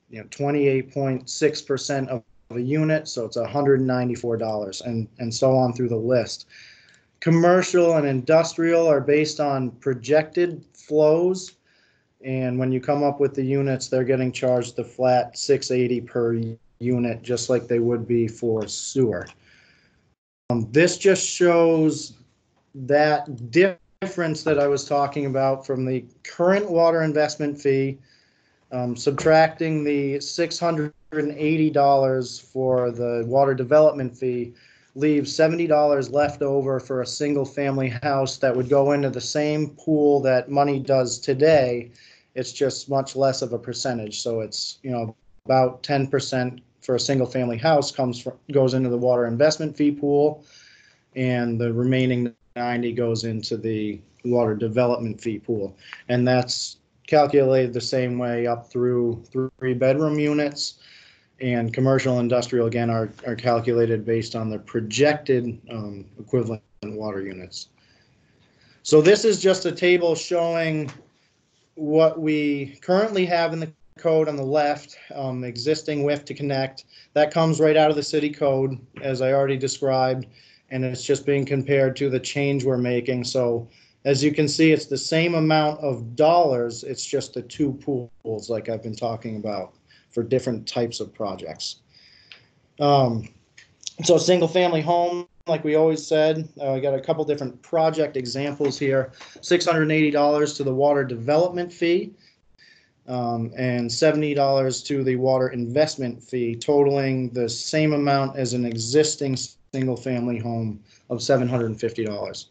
you know, 28.6% of a unit, so it's $194, and so on through the list. Commercial and industrial are based on projected flows, and when you come up with the units, they're getting charged the flat $680 per unit, just like they would be for sewer. This just shows that difference that I was talking about from the current water investment fee, subtracting the $680 for the water development fee, leaves $70 left over for a single family house that would go into the same pool that money does today. It's just much less of a percentage, so it's, you know, about 10% for a single family house goes into the water investment fee pool, and the remaining 90 goes into the water development fee pool. And that's calculated the same way up through 3 bedroom units, and commercial and industrial again are calculated based on the projected equivalent water units. So this is just a table showing what we currently have in the code on the left, existing WIF to connect. That comes right out of the city code, as I already described, and it's just being compared to the change we're making. So as you can see, it's the same amount of dollars, it's just the two pools like I've been talking about for different types of projects. So single family home, like we always said, I got a couple different project examples here. $680 to the water development fee, and $70 to the water investment fee, totaling the same amount as an existing single family home of $750.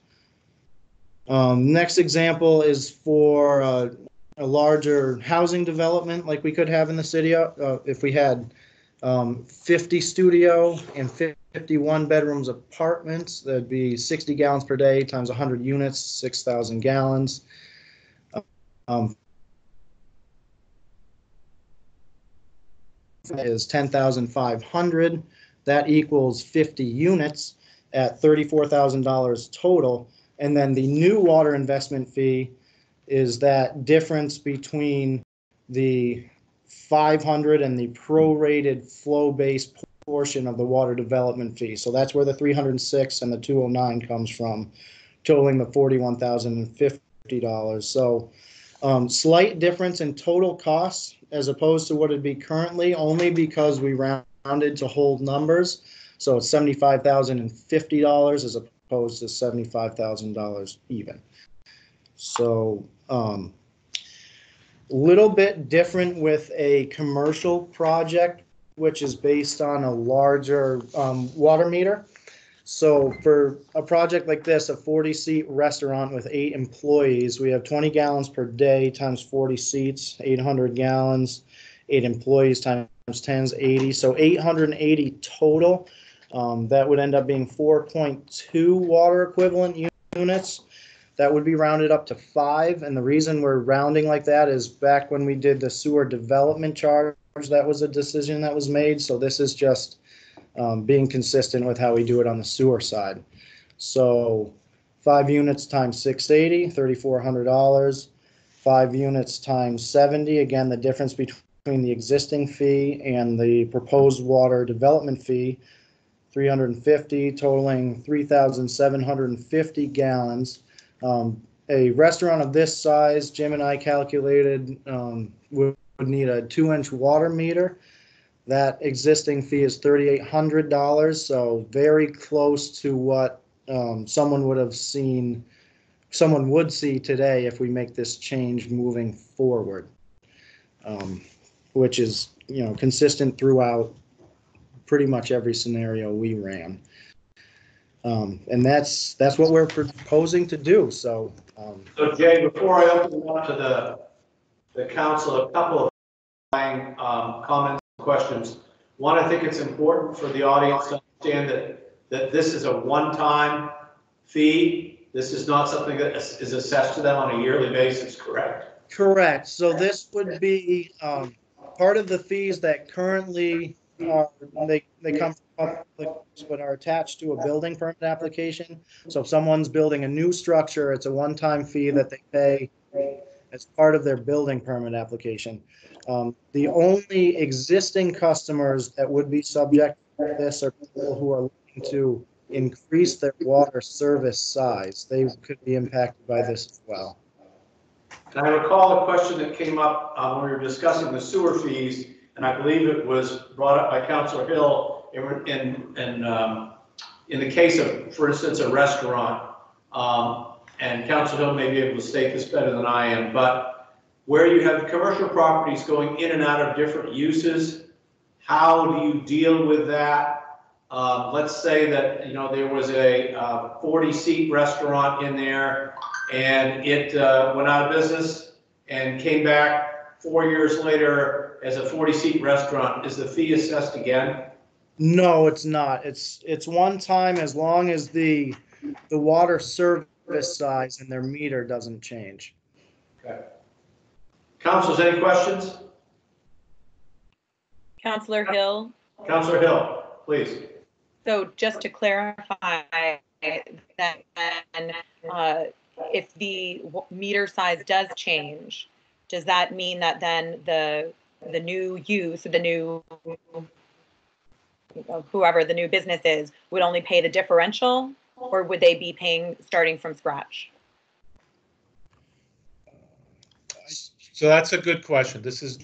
Next example is for a larger housing development like we could have in the city if we had 50 studio and 51 bedrooms apartments. That'd be 60 gallons per day times 100 units, 6,000 gallons. Is 10,500. That equals 50 units at $34,000 total. And then the new water investment fee is that difference between the 500 and the prorated flow-based portion of the water development fee. So that's where the 306 and the 209 comes from, totaling the $41,050. So slight difference in total costs as opposed to what it'd be currently, only because we rounded to whole numbers. So it's $75,050 as opposed to $75,000 even. So little bit different with a commercial project, which is based on a larger water meter. So for a project like this, a 40-seat restaurant with 8 employees, we have 20 gallons per day times 40 seats, 800 gallons, 8 employees times 10 is 80. So 880 total. That would end up being 4.2 water equivalent units. That would be rounded up to 5, and the reason we're rounding like that is back when we did the sewer development charge, that was a decision that was made, so this is just being consistent with how we do it on the sewer side. So 5 units times 680, $3,400, 5 units times 70, again the difference between the existing fee and the proposed water development fee, 350, totaling 3,750 gallons. A restaurant of this size, Jim and I calculated, would need a 2-inch water meter. That existing fee is $3,800, so very close to what someone would see today if we make this change moving forward, which is, you know, consistent throughout pretty much every scenario we ran. And that's what we're proposing to do. So, so Jay, before I open it up to the council, a couple of comments and questions. One, I think it's important for the audience to understand that this is a one-time fee. This is not something that is assessed to them on a yearly basis, correct? Correct. So this would be part of the fees that currently are, they come from public, but are attached to a building permit application. So if someone's building a new structure, it's a one-time fee that they pay as part of their building permit application. The only existing customers that would be subject to this are people who are looking to increase their water service size. They could be impacted by this as well. And I recall a question that came up when we were discussing the sewer fees, and I believe it was brought up by Councilor Hill. In the case of, for instance, a restaurant, and Council Hill may be able to state this better than I am, but where you have commercial properties going in and out of different uses, how do you deal with that? Let's say that, you know, there was a 40-seat restaurant in there, and it went out of business and came back 4 years later as a 40-seat restaurant. Is the fee assessed again? No, it's not. It's one time as long as the water service size and their meter doesn't change. Okay. Councilors, any questions? Councilor Hill. Councilor Hill, please. So just to clarify that, if the meter size does change, does that mean that then the new use, the new whoever the new business is would only pay the differential, or would they be paying starting from scratch? So that's a good question. This is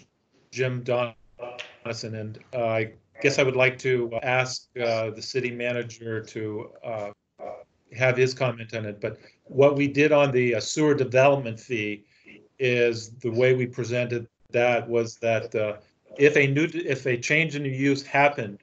Jim Donnison, and I guess I would like to ask the city manager to have his comment on it. But what we did on the sewer development fee is the way we presented that was that if a change in use happened,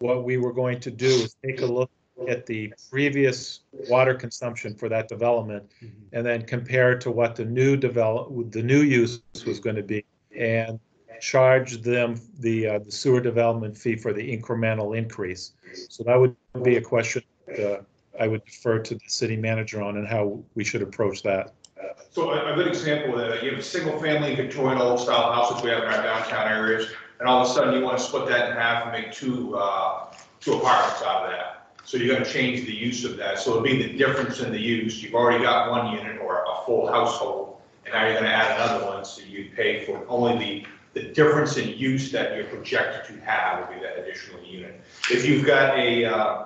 what we were going to do is take a look at the previous water consumption for that development, and then compare to what the new use was going to be, and charge them the sewer development fee for the incremental increase. So that would be a question that I would defer to the city manager on, and how we should approach that. So a good example of that, you have single-family Victorian old-style houses we have in our downtown areas, and all of a sudden you want to split that in half and make two apartments out of that. So you're going to change the use of that. So it'll be the difference in the use. You've already got one unit or a full household, and now you're going to add another one. So you pay for only the difference in use that you're projected to have will be that additional unit. If you've got a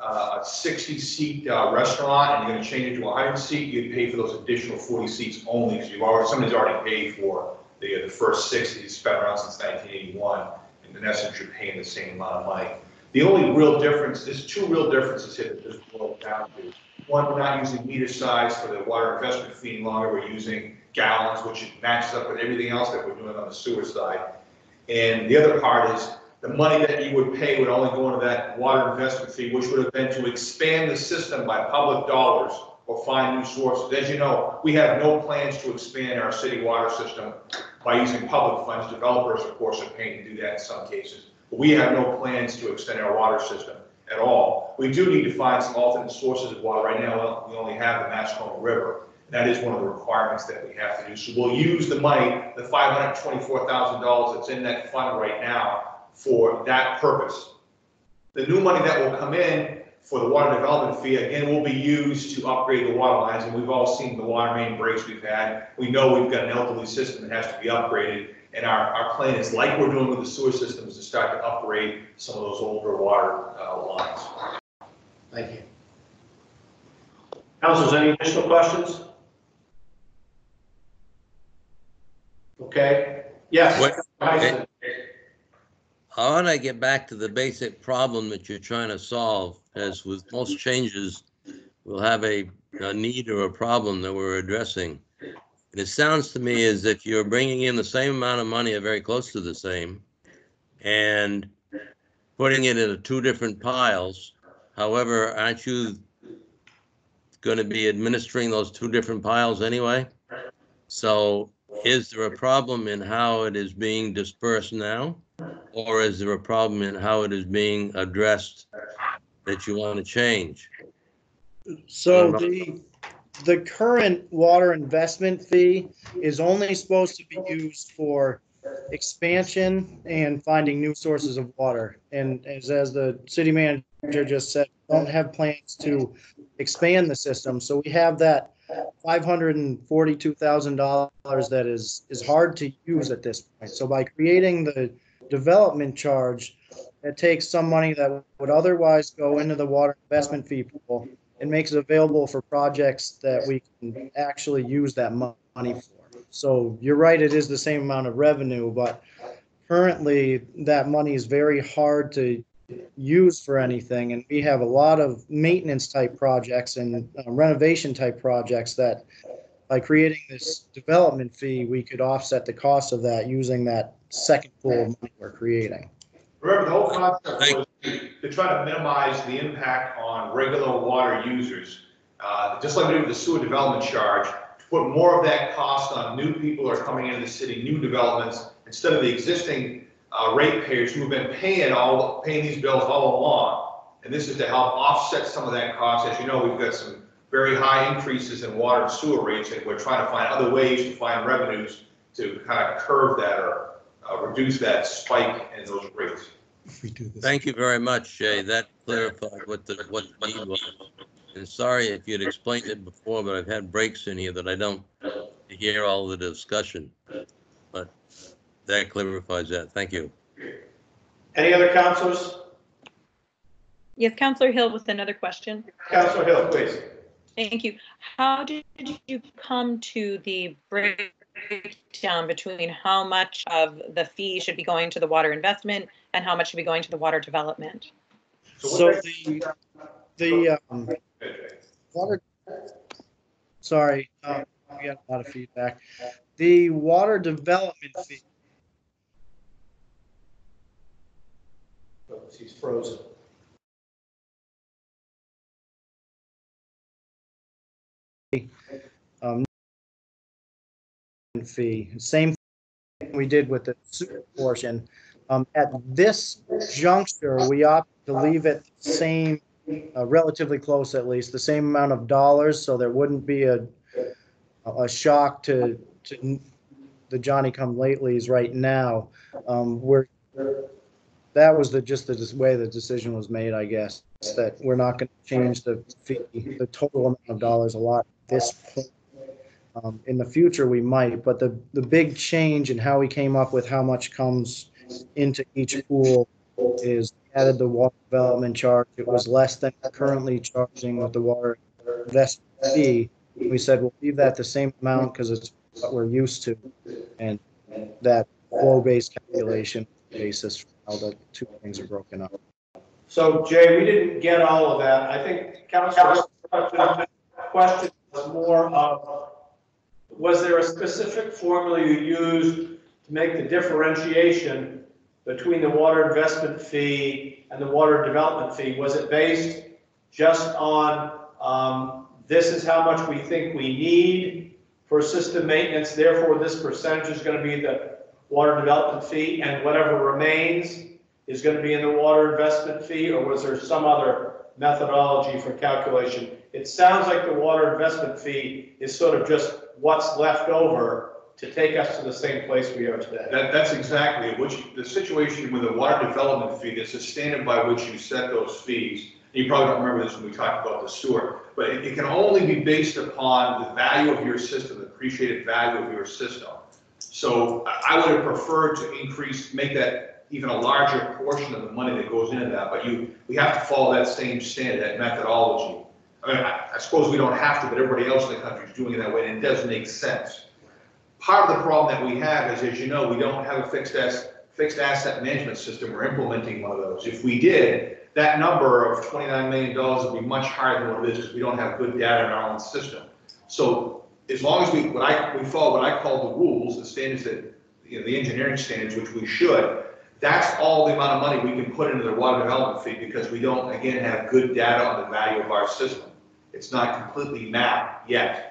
60-seat restaurant and you're going to change it to a 100-seat, you'd pay for those additional 40 seats only, because somebody's already paid for the first 60. It's been around since 1981, and in essence, you're paying the same amount of money. The only real difference, there's two real differences here that this boils down to. One, we're not using meter size for the water investment fee any longer. We're using gallons, which matches up with everything else that we're doing on the sewer side. And the other part is, the money that you would pay would only go into that water investment fee, which would have been to expand the system by public dollars or find new sources. As you know, we have no plans to expand our city water system by using public funds. Developers, of course, are paying to do that in some cases. But we have no plans to extend our water system at all. We do need to find some alternate sources of water. Right now, we only have the Mascoma River. That is one of the requirements that we have to do. So we'll use the money, the $524,000 that's in that fund right now, for that purpose. The new money that will come in for the water development fee, again, will be used to upgrade the water lines, and we've all seen the water main breaks we've had. We know we've got an elderly system that has to be upgraded, and our plan is, like we're doing with the sewer system, is to start to upgrade some of those older water lines. Thank you. Councilors, any additional questions? Okay. Yes. What? I want to get back to the basic problem that you're trying to solve. As with most changes, we'll have a need or a problem that we're addressing. And it sounds to me as if you're bringing in the same amount of money, or very close to the same, and putting it into two different piles. However, aren't you going to be administering those two different piles anyway? So is there a problem in how it is being dispersed now? Or is there a problem in how it is being addressed that you want to change? So the current water investment fee is only supposed to be used for expansion and finding new sources of water. And as the city manager just said, we don't have plans to expand the system. So we have that $542,000 that is hard to use at this point. So by creating the development charge, that takes some money that would otherwise go into the water investment fee pool and makes it available for projects that we can actually use that money for. So you're right, it is the same amount of revenue, but currently that money is very hard to use for anything, and we have a lot of maintenance type projects and renovation type projects that, by creating this development fee, we could offset the cost of that using that second pool of money we're creating. Remember, the whole concept was to try to minimize the impact on regular water users, just like we did with the sewer development charge, to put more of that cost on new people who are coming into the city, new developments, instead of the existing ratepayers who have been paying these bills all along. And this is to help offset some of that cost. As you know, we've got some very high increases in water and sewer rates, and we're trying to find other ways to find revenues to kind of curb that or reduce that spike in those rates. If we do this. Thank you very much, Jay. That clarified what the need was. And sorry if you'd explained it before, but I've had breaks in here that I don't hear all the discussion. But that clarifies that. Thank you. Any other councilors? Yes, Councilor Hill with another question. Councilor Hill, please. Thank you. How did you come to the breakdown between how much of the fee should be going to the water investment and how much should be going to the water development? So the water, sorry, we got a lot of feedback. The water development fee. She's frozen. fee. Same thing we did with the super portion. At this juncture, we opt to leave it the same, relatively close at least, the same amount of dollars, so there wouldn't be a shock to the Johnny-come-latelys right now. That was just the way the decision was made, I guess, that we're not going to change the fee, the total amount of dollars a lot at this point. In the future, we might, but the big change in how we came up with how much comes into each pool is added the water development charge. It was less than currently charging with the water investment fee. We said we'll leave that the same amount because it's what we're used to, and that flow-based calculation basis for how the two things are broken up. So, Jay, we didn't get all of that. I think Council's question was more of, was there a specific formula you used to make the differentiation between the water investment fee and the water development fee? Was it based just on this is how much we think we need for system maintenance, therefore this percentage is going to be the water development fee and whatever remains is going to be in the water investment fee, or was there some other methodology for calculation? It sounds like the water investment fee is sort of just what's left over to take us to the same place we are today. That's exactly the situation with the water development fee. There's a standard by which you set those fees. You probably don't remember this when we talked about the sewer, but it can only be based upon the value of your system, the appreciated value of your system. So I would have preferred to make that even a larger portion of the money that goes into that, but we have to follow that same standard, that methodology. I mean, I suppose we don't have to, but everybody else in the country is doing it that way, and it does make sense. Part of the problem that we have is, as you know, we don't have a fixed asset management system. We're implementing one of those. If we did, that number of $29 million would be much higher than what it is because we don't have good data in our own system. So as long as we follow what I call the rules, the standards that, you know, the engineering standards, which we should, that's all the amount of money we can put into the water development fee because we don't, again, have good data on the value of our system. It's not completely mapped yet.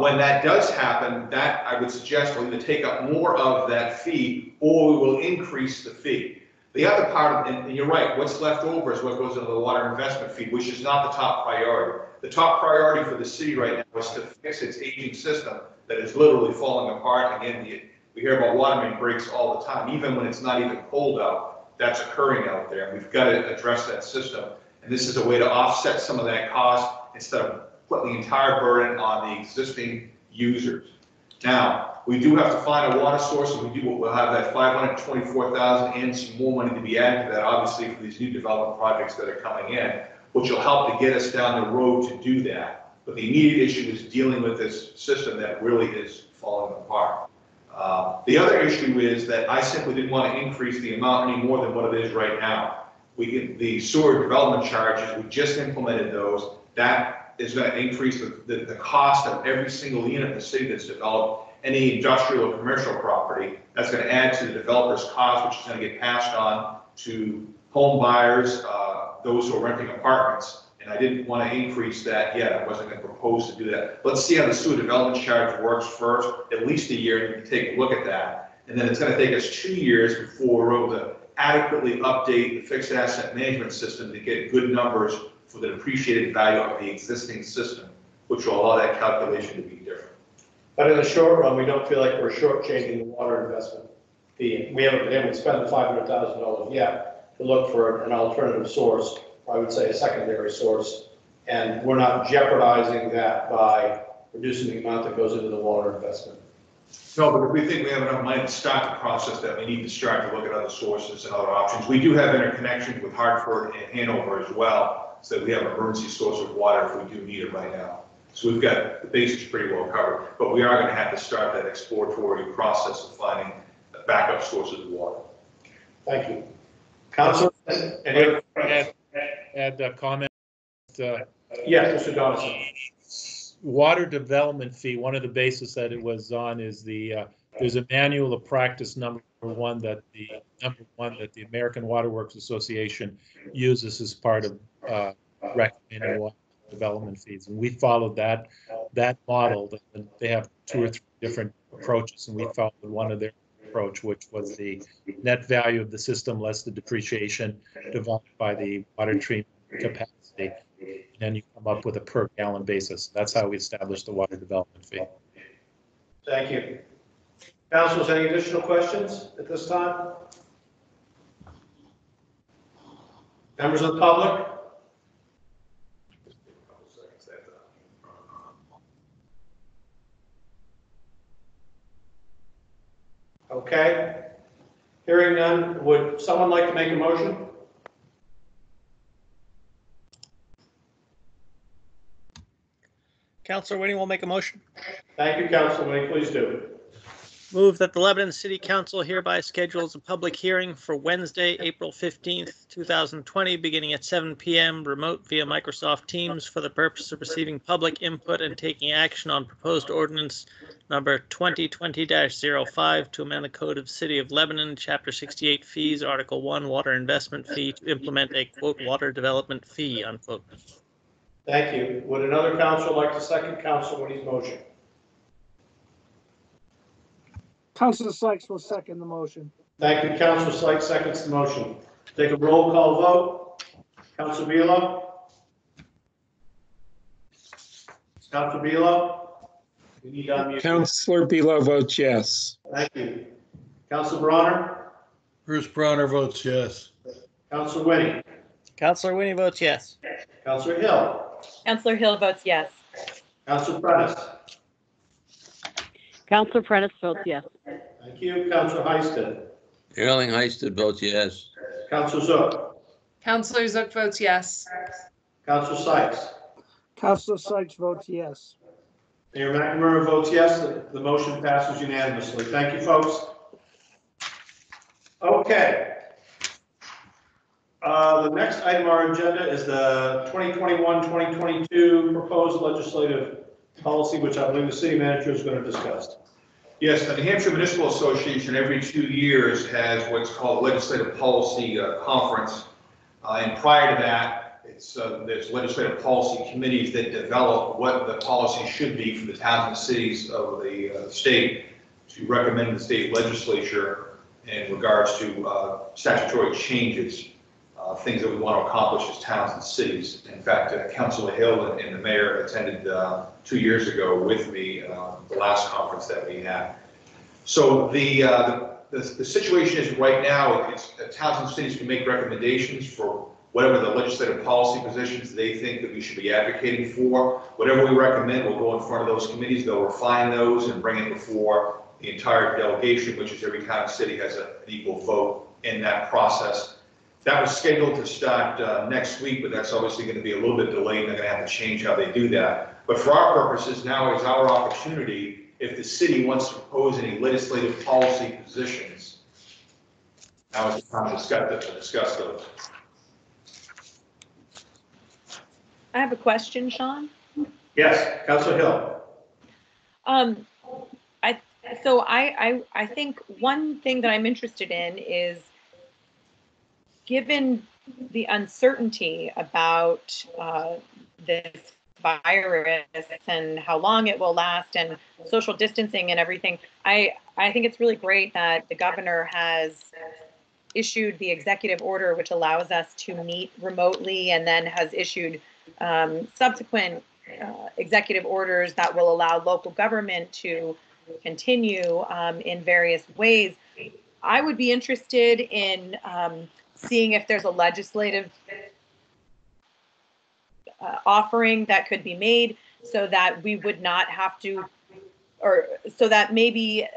When that does happen, that I would suggest we're going to take up more of that fee, or we will increase the fee. The other part, and you're right, what's left over is what goes into the water investment fee, which is not the top priority. The top priority for the city right now is to fix its aging system that is literally falling apart. Again, we hear about water main breaks all the time, even when it's not even cold out, that's occurring out there. We've got to address that system. And this is a way to offset some of that cost instead of putting the entire burden on the existing users. Now, we do have to find a water source, and we'll have that $524,000 and some more money to be added to that, obviously, for these new development projects that are coming in, which will help to get us down the road to do that. But the immediate issue is dealing with this system that really is falling apart. The other issue is that I simply didn't want to increase the amount any more than what it is right now. The sewer development charges, we just implemented those. That is going to increase the cost of every single unit in the city that's developed, any industrial or commercial property. That's going to add to the developer's cost, which is going to get passed on to home buyers, those who are renting apartments. And I didn't want to increase that yet. I wasn't going to propose to do that. Let's see how the sewer development charge works first, at least a year, and we can take a look at that. And then it's going to take us 2 years before we're able to adequately update the fixed asset management system to get good numbers for the depreciated value of the existing system, which will allow that calculation to be different. But in the short run, we don't feel like we're shortchanging the water investment fee. We haven't been able to spend the $500,000 yet to look for an alternative source, or I would say a secondary source, and we're not jeopardizing that by reducing the amount that goes into the water investment. No, but if we think we have enough money to start the process, that we need to start to look at other sources and other options. We do have interconnections with Hartford and Hanover as well, so that we have an emergency source of water if we do need it right now. So we've got the basics pretty well covered, but we are going to have to start that exploratory process of finding a backup sources of water. Thank you. Council, and add a comment. Yes, Mr. Donnison. Water development fee, one of the bases that it was on is the, there's a manual of practice number one that the American Water Works Association uses as part of recommending water development fees, and we followed that model. They have two or three different approaches, and we followed one of their approach, which was the net value of the system less the depreciation divided by the water treatment capacity, and then you come up with a per gallon basis. That's how we established the water development fee. Thank you. Councilors, any additional questions at this time? Members of the public? Okay. Hearing none, would someone like to make a motion? Councilor Winnie will make a motion. Thank you, Councilor Winnie. Please do it. Move that the Lebanon City Council hereby schedules a public hearing for Wednesday, April 15th, 2020, beginning at 7 p.m. remote via Microsoft Teams for the purpose of receiving public input and taking action on proposed ordinance number 2020-05 to amend the Code of City of Lebanon, Chapter 68 Fees, Article 1, Water Investment Fee, to implement a, quote, water development fee, unquote. Thank you. Would another council like to second Council Winnie's motion? Councilor Sykes will second the motion. Thank you. Councilor Sykes seconds the motion. Take a roll call vote. Councilor Belo? Councilor Belo? You need to unmute. Councilor Belo votes yes. Thank you. Councilor Bronner? Bruce Bronner votes yes. Councilor Winnie? Councilor Winnie votes yes. Councilor Hill? Councilor Hill votes yes. Councilor Prentice? Councilor Prentice votes yes. Thank you. Councilor Hysted. Erling Hysted votes yes. Councilor Zook. Councilor Zook votes yes. Councilor Sykes. Councilor Sykes votes yes. Mayor McNamara votes yes. The motion passes unanimously. Thank you, folks. Okay. The next item on our agenda is the 2021-2022 proposed legislative policy, which I believe the city manager is going to discuss. Yes, the New Hampshire Municipal Association every 2 years has what's called a legislative policy conference, and prior to that, it's there's legislative policy committees that develop what the policy should be for the towns and cities of the state to recommend to the state legislature in regards to statutory changes, things that we want to accomplish as towns and cities. In fact, Councilor Hill and the mayor attended 2 years ago with me, the last conference that we had. So the situation is right now, it's towns and cities can make recommendations for whatever the legislative policy positions they think that we should be advocating for. Whatever we recommend, we'll go in front of those committees, they'll refine those and bring it before the entire delegation, which is every town and city has an equal vote in that process. That was scheduled to start next week, but that's obviously going to be a little bit delayed. They're going to have to change how they do that. But for our purposes, now is our opportunity, if the city wants to propose any legislative policy positions, now is the time to discuss those. I have a question, Sean. Yes, Councilor Hill. I think one thing that I'm interested in is, given the uncertainty about this virus and how long it will last and social distancing and everything, I think it's really great that the governor has issued the executive order, which allows us to meet remotely, and then has issued subsequent executive orders that will allow local government to continue in various ways. I would be interested in seeing if there's a legislative offering that could be made so that we would not have to, or so that maybe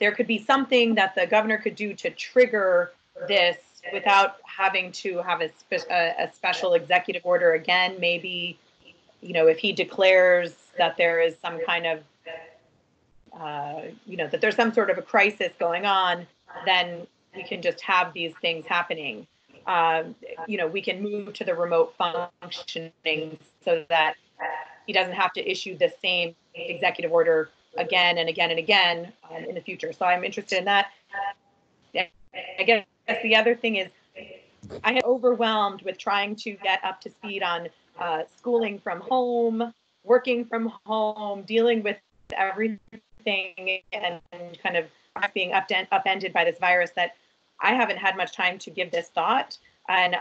there could be something that the governor could do to trigger this without having to have a special executive order again. Maybe, you know, if he declares that there is some kind of, you know, that there's some sort of a crisis going on, then we can just have these things happening. You know, we can move to the remote functioning so that he doesn't have to issue the same executive order again and again and again in the future. So I'm interested in that. I guess the other thing is I am overwhelmed with trying to get up to speed on schooling from home, working from home, dealing with everything, and kind of being upended by this virus, that I haven't had much time to give this thought. And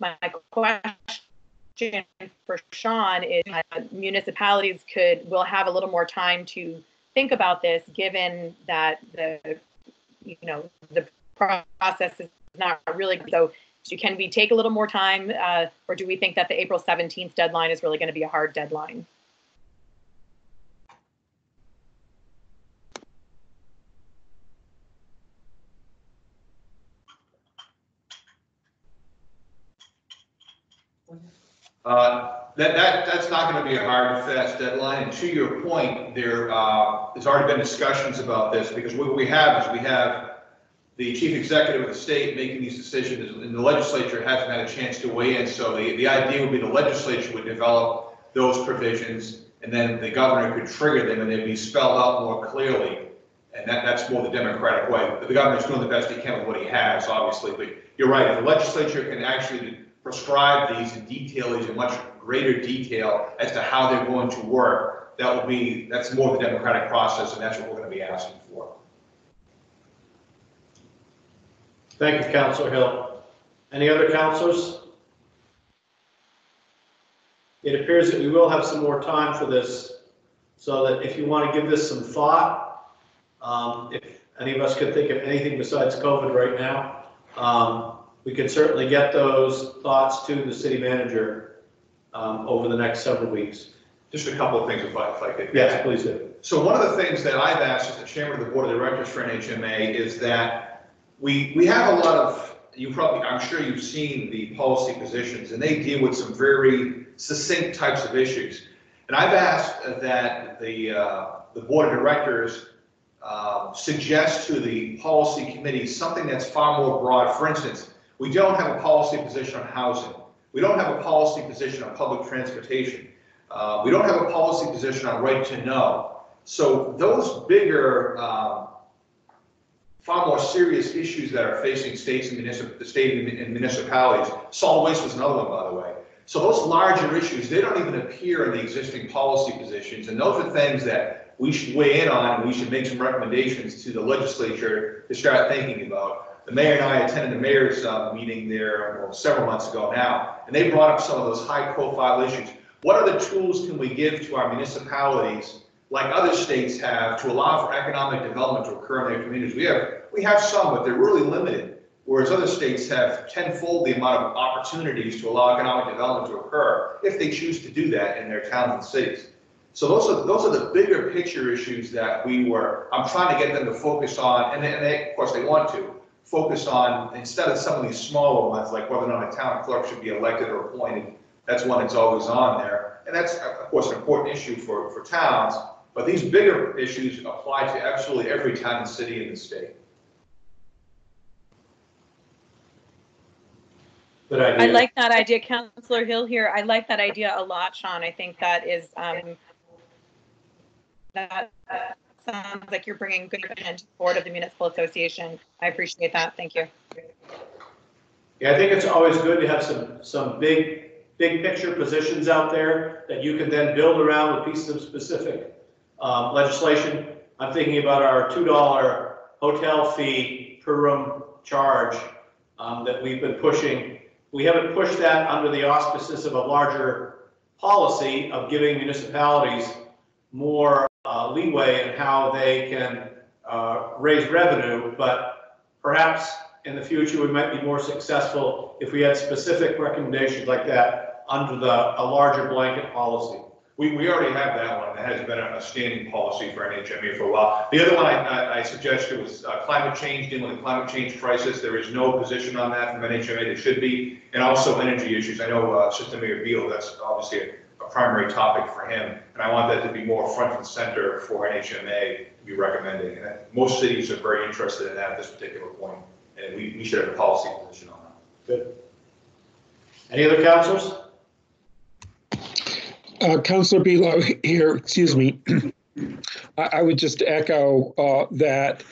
my question for Sean is, municipalities will have a little more time to think about this, given that the process is not really so. Can we take a little more time, or do we think that the April 17th deadline is really going to be a hard deadline? That's not going to be a hard and fast deadline. And to your point, there has already been discussions about this, because what we have is the chief executive of the state making these decisions, and the legislature hasn't had a chance to weigh in. So the idea would be the legislature would develop those provisions, and then the governor could trigger them, and they'd be spelled out more clearly. And that's more the democratic way. But the governor's doing the best he can with what he has, obviously. But you're right, if the legislature can actually prescribe these and detail these in much greater detail as to how they're going to work, that's more the democratic process, and that's what we're going to be asking for. Thank you, Councilor Hill. Any other councilors? It appears that we will have some more time for this, so that if you want to give this some thought, if any of us could think of anything besides COVID right now, we could certainly get those thoughts to the city manager over the next several weeks. Just a couple of things, if I could. Yes, please do. So one of the things that I've asked as the chairman of the board of directors for NHMA is that we have a lot of, I'm sure you've seen the policy positions, and they deal with some very succinct types of issues. And I've asked that the board of directors suggest to the policy committee something that's far more broad. For instance, we don't have a policy position on housing. We don't have a policy position on public transportation. We don't have a policy position on right to know. So those bigger, far more serious issues that are facing states and municipalities. Solid waste was another one, by the way. So those larger issues, they don't even appear in the existing policy positions, and those are things that we should weigh in on, and we should make some recommendations to the legislature to start thinking about. The mayor and I attended the mayor's meeting there several months ago now, and they brought up some of those high-profile issues. What other tools can we give to our municipalities, like other states have, to allow for economic development to occur in their communities? We have some, but they're really limited, whereas other states have tenfold the amount of opportunities to allow economic development to occur if they choose to do that in their towns and cities. So those are the bigger picture issues that I'm trying to get them to focus on, and they, of course they want to focus on, instead of some of these smaller ones, like whether or not a town clerk should be elected or appointed. That's one that's always on there, and that's of course an important issue for towns. But these bigger issues apply to absolutely every town and city in the state. Good idea. I like that idea, Councilor Hill here. I like that idea a lot, Sean. I think that is, that sounds like you're bringing good attention to the board of the Municipal Association. I appreciate that. Thank you. Yeah, I think it's always good to have some big picture positions out there that you can then build around with pieces of specific legislation. I'm thinking about our $2 hotel fee per room charge that we've been pushing. We haven't pushed that under the auspices of a larger policy of giving municipalities more leeway in how they can raise revenue, but perhaps in the future we might be more successful if we had specific recommendations like that under a larger blanket policy. We already have that one. That has been a standing policy for NHMA for a while. The other one I suggested was climate change, dealing with the climate change crisis. There is no position on that from NHMA. There should be. And also energy issues. I know Assistant Mayor Beal, that's obviously a primary topic for him. And I want that to be more front and center for NHMA to be recommending. And most cities are very interested in that at this particular point. And we should have a policy position on that. Good. Any other councilors? Councilor Below here, excuse me. I would just echo that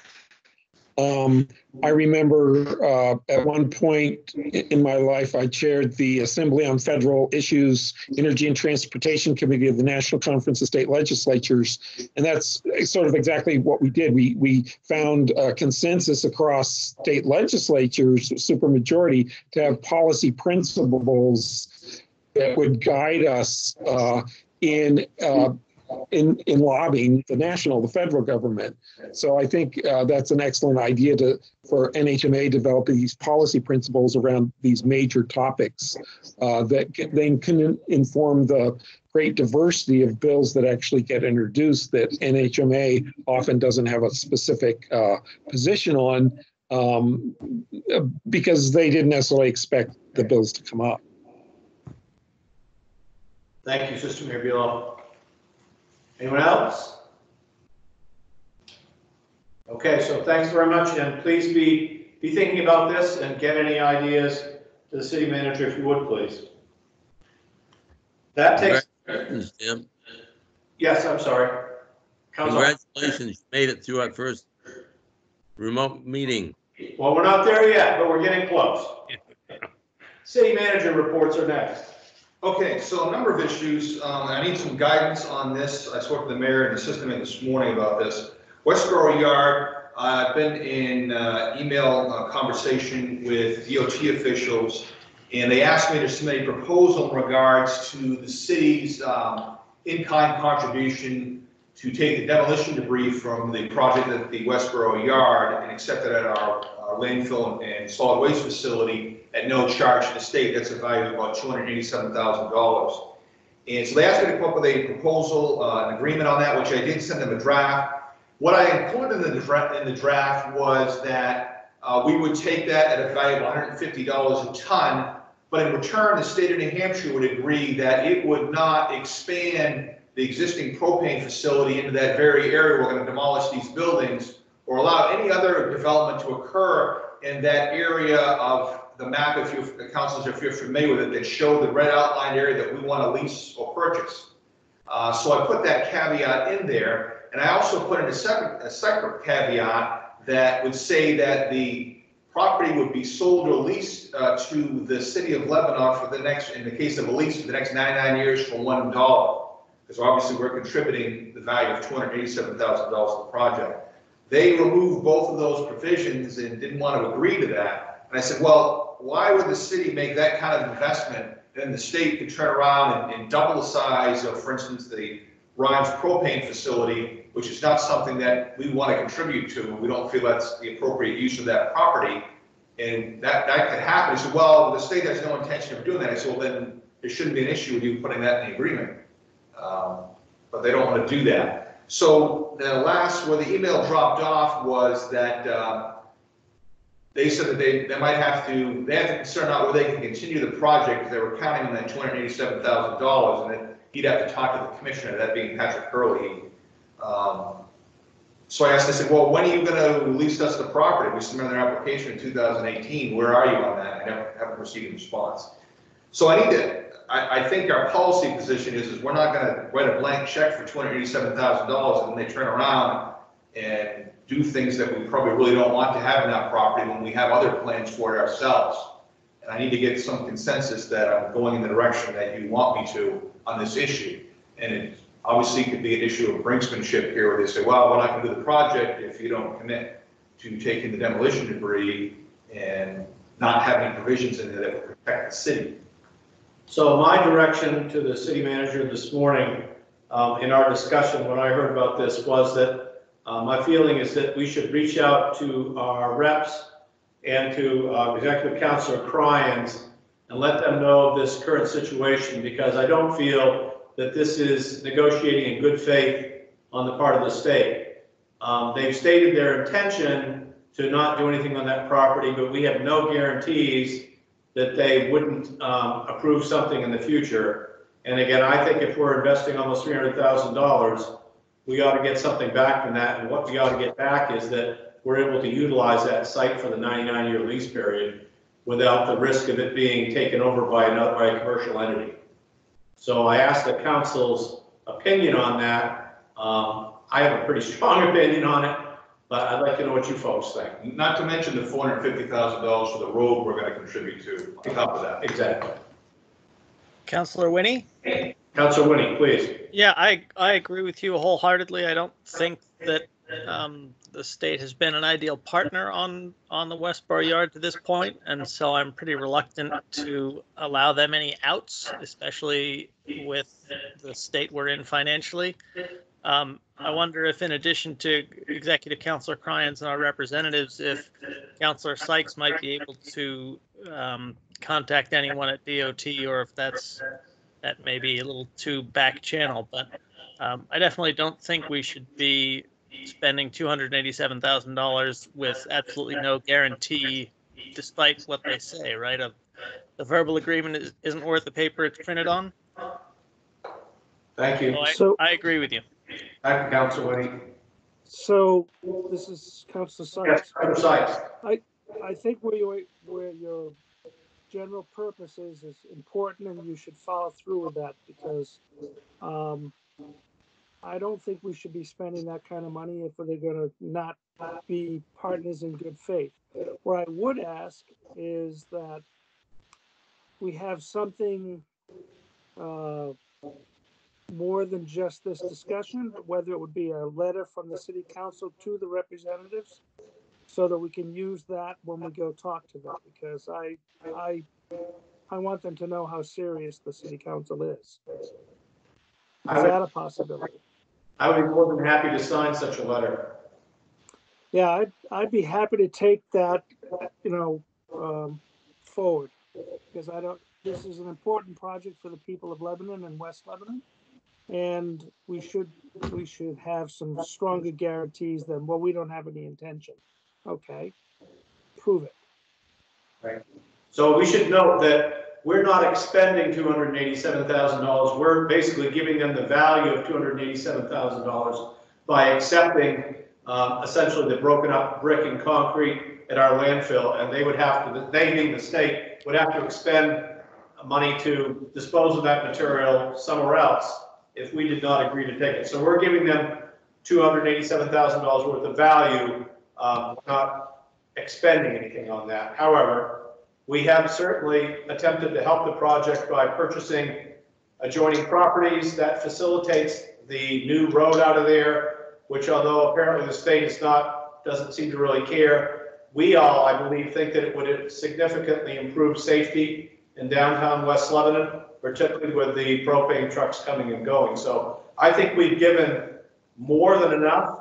I remember at one point in my life, I chaired the Assembly on Federal Issues, Energy and Transportation Committee of the National Conference of State Legislatures. And that's sort of exactly what we did. We found a consensus across state legislatures, supermajority, to have policy principles that would guide us in lobbying the national, the federal government. So I think that's an excellent idea for NHMA developing these policy principles around these major topics that then can inform the great diversity of bills that actually get introduced that NHMA often doesn't have a specific position on because they didn't necessarily expect the bills to come up. Thank you, Sister Mayor Buell. Anyone else? Okay, so thanks very much, and please be thinking about this and get any ideas to the city manager if you would, please. That takes. Jim. Yes, I'm sorry. Congratulations, you made it through our first remote meeting. Well, we're not there yet, but we're getting close. City manager reports are next. Okay, so a number of issues. I need some guidance on this. I spoke to the mayor and the assistant mayor this morning about this. Westboro Yard, I've been in email conversation with DOT officials, and they asked me to submit a proposal in regards to the city's in-kind contribution to take the demolition debris from the project at the Westboro Yard and accept it at our landfill and solid waste facility at no charge to the state. That's a value of about $287,000. And so they asked me to come up with a proposal, an agreement on that, which I did send them a draft. What I included in the draft was that we would take that at a value of $150 a ton, but in return, the state of New Hampshire would agree that it would not expand the existing propane facility into that very area we're going to demolish these buildings or allow any other development to occur in that area of the map, if the councilors, if you're familiar with it, that show the red outlined area that we want to lease or purchase. So I put that caveat in there, and I also put in a separate caveat that would say that the property would be sold or leased to the city of Lebanon for the next, in the case of a lease, for the next 99 years for $1, because obviously we're contributing the value of $287,000 to the project. They removed both of those provisions and didn't want to agree to that, and I said, well, why would the city make that kind of investment? Then the state could turn around and double the size of, for instance, the Rhimes propane facility, which is not something that we want to contribute to. We don't feel that's the appropriate use of that property. And that could happen. He said, well, the state has no intention of doing that. I said, well, then there shouldn't be an issue with you putting that in the agreement. But they don't want to do that. So the last, where the email dropped off was that they said that they have to concern out whether they can continue the project because they were counting on that $287,000, and then he'd have to talk to the commissioner, that being Patrick Hurley. So I asked, I said, well, when are you going to lease us the property? We submitted an application in 2018. Where are you on that? I haven't received a response. So I need to, I think our policy position is we're not going to write a blank check for $287,000 and then they turn around and do things that we probably really don't want to have in that property when we have other plans for it ourselves. And I need to get some consensus that I'm going in the direction that you want me to on this issue. And it obviously could be an issue of brinksmanship here where they say, well, we're not going to do the project if you don't commit to taking the demolition debris and not having provisions in there that would protect the city. So my direction to the city manager this morning in our discussion when I heard about this was that my feeling is that we should reach out to our reps and to Executive Councilor Cryans and let them know of this current situation, because I don't feel that this is negotiating in good faith on the part of the state. They've stated their intention to not do anything on that property, but we have no guarantees that they wouldn't approve something in the future. And again, I think if we're investing almost $300,000, we ought to get something back from that, and what we ought to get back is that we're able to utilize that site for the 99-year lease period without the risk of it being taken over by a commercial entity. So I asked the council's opinion on that. I have a pretty strong opinion on it, But I'd like to know what you folks think. Not to mention the $450,000 for the road we're going to contribute to on top of that. Exactly. Councillor Winnie? Hey. Councillor Winnie, please. Yeah, I agree with you wholeheartedly. I don't think that the state has been an ideal partner on the Westboro Yard to this point, and so I'm pretty reluctant to allow them any outs, especially with the state we're in financially. I wonder if, in addition to Executive Councillor Cryans and our representatives, if Councillor Sykes might be able to contact anyone at DOT, or if that may be a little too back channel. But I definitely don't think we should be spending $287,000 with absolutely no guarantee, despite what they say, right? The verbal agreement isn't worth the paper it's printed on. Thank you. So I agree with you. Thank you, Councillor Winnie. So this is Councillor Sykes. Yes, Sykes. I think where your general purpose is important, and you should follow through with that, because I don't think we should be spending that kind of money if they're going to not be partners in good faith. What I would ask is that we have something more than just this discussion, whether it would be a letter from the City Council to the representatives, so that we can use that when we go talk to them, because I want them to know how serious the City Council is. Is that a possibility? I would be more than happy to sign such a letter. Yeah, I'd be happy to take that, forward, because this is an important project for the people of Lebanon and West Lebanon, and we should have some stronger guarantees than, well, we don't have any intention. Okay, prove it. Right. So we should note that we're not expending $287,000. We're basically giving them the value of $287,000 by accepting essentially the broken up brick and concrete at our landfill, and they would have to, they being the state, would have to expend money to dispose of that material somewhere else if we did not agree to take it. So we're giving them $287,000 worth of value, not expending anything on that. However, we have certainly attempted to help the project by purchasing adjoining properties that facilitates the new road out of there, which, although apparently the state doesn't seem to really care, we all, I believe, think that it would significantly improve safety in downtown West Lebanon, particularly with the propane trucks coming and going. So I think we've given more than enough,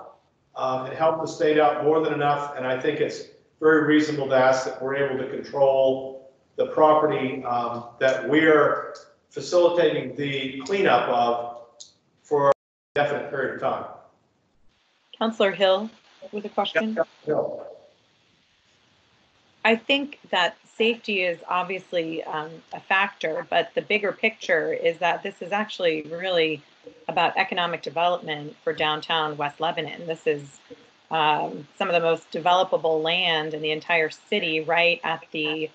and helped the state out more than enough, and I think it's very reasonable to ask that we're able to control the property that we're facilitating the cleanup of for a definite period of time. Councillor Hill with a question. Hill. I think that safety is obviously a factor, but the bigger picture is that this is actually really about economic development for downtown West Lebanon. This is some of the most developable land in the entire city, right at the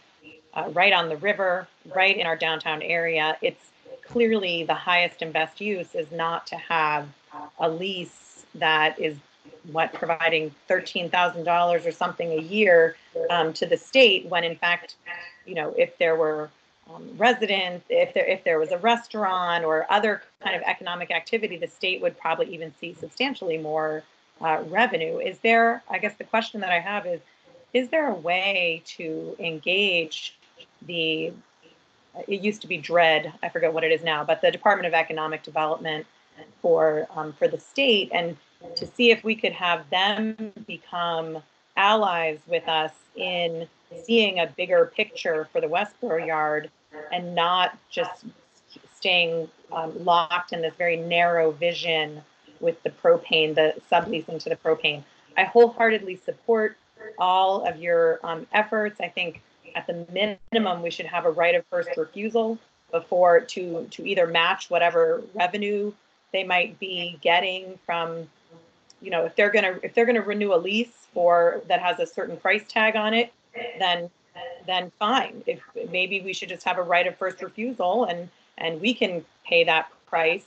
right on the river, right in our downtown area. It's clearly the highest and best use is not to have a lease that is providing $13,000 or something a year to the state, when in fact, if there were residents, if there was a restaurant or other kind of economic activity, the state would probably even see substantially more revenue. I guess the question that I have is there a way to engage the, it used to be DRED, I forget what it is now, but the Department of Economic Development for the state, and to see if we could have them become allies with us in seeing a bigger picture for the Westboro Yard, and not just staying locked in this very narrow vision with the propane, the subleasing to the propane. I wholeheartedly support all of your efforts. I think at the minimum, we should have a right of first refusal before to either match whatever revenue they might be getting from, if they're gonna renew a lease that has a certain price tag on it, then fine. If maybe we should just have a right of first refusal, and we can pay that price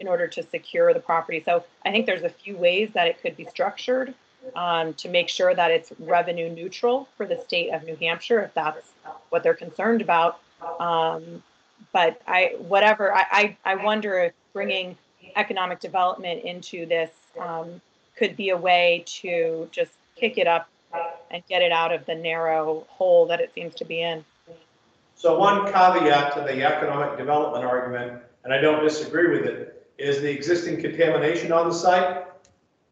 in order to secure the property. So I think there's a few ways that it could be structured, to make sure that it's revenue neutral for the state of New Hampshire, if that's what they're concerned about. But I wonder if bringing economic development into this could be a way to just pick it up and get it out of the narrow hole that it seems to be in. So one caveat to the economic development argument, and I don't disagree with it, is the existing contamination on the site.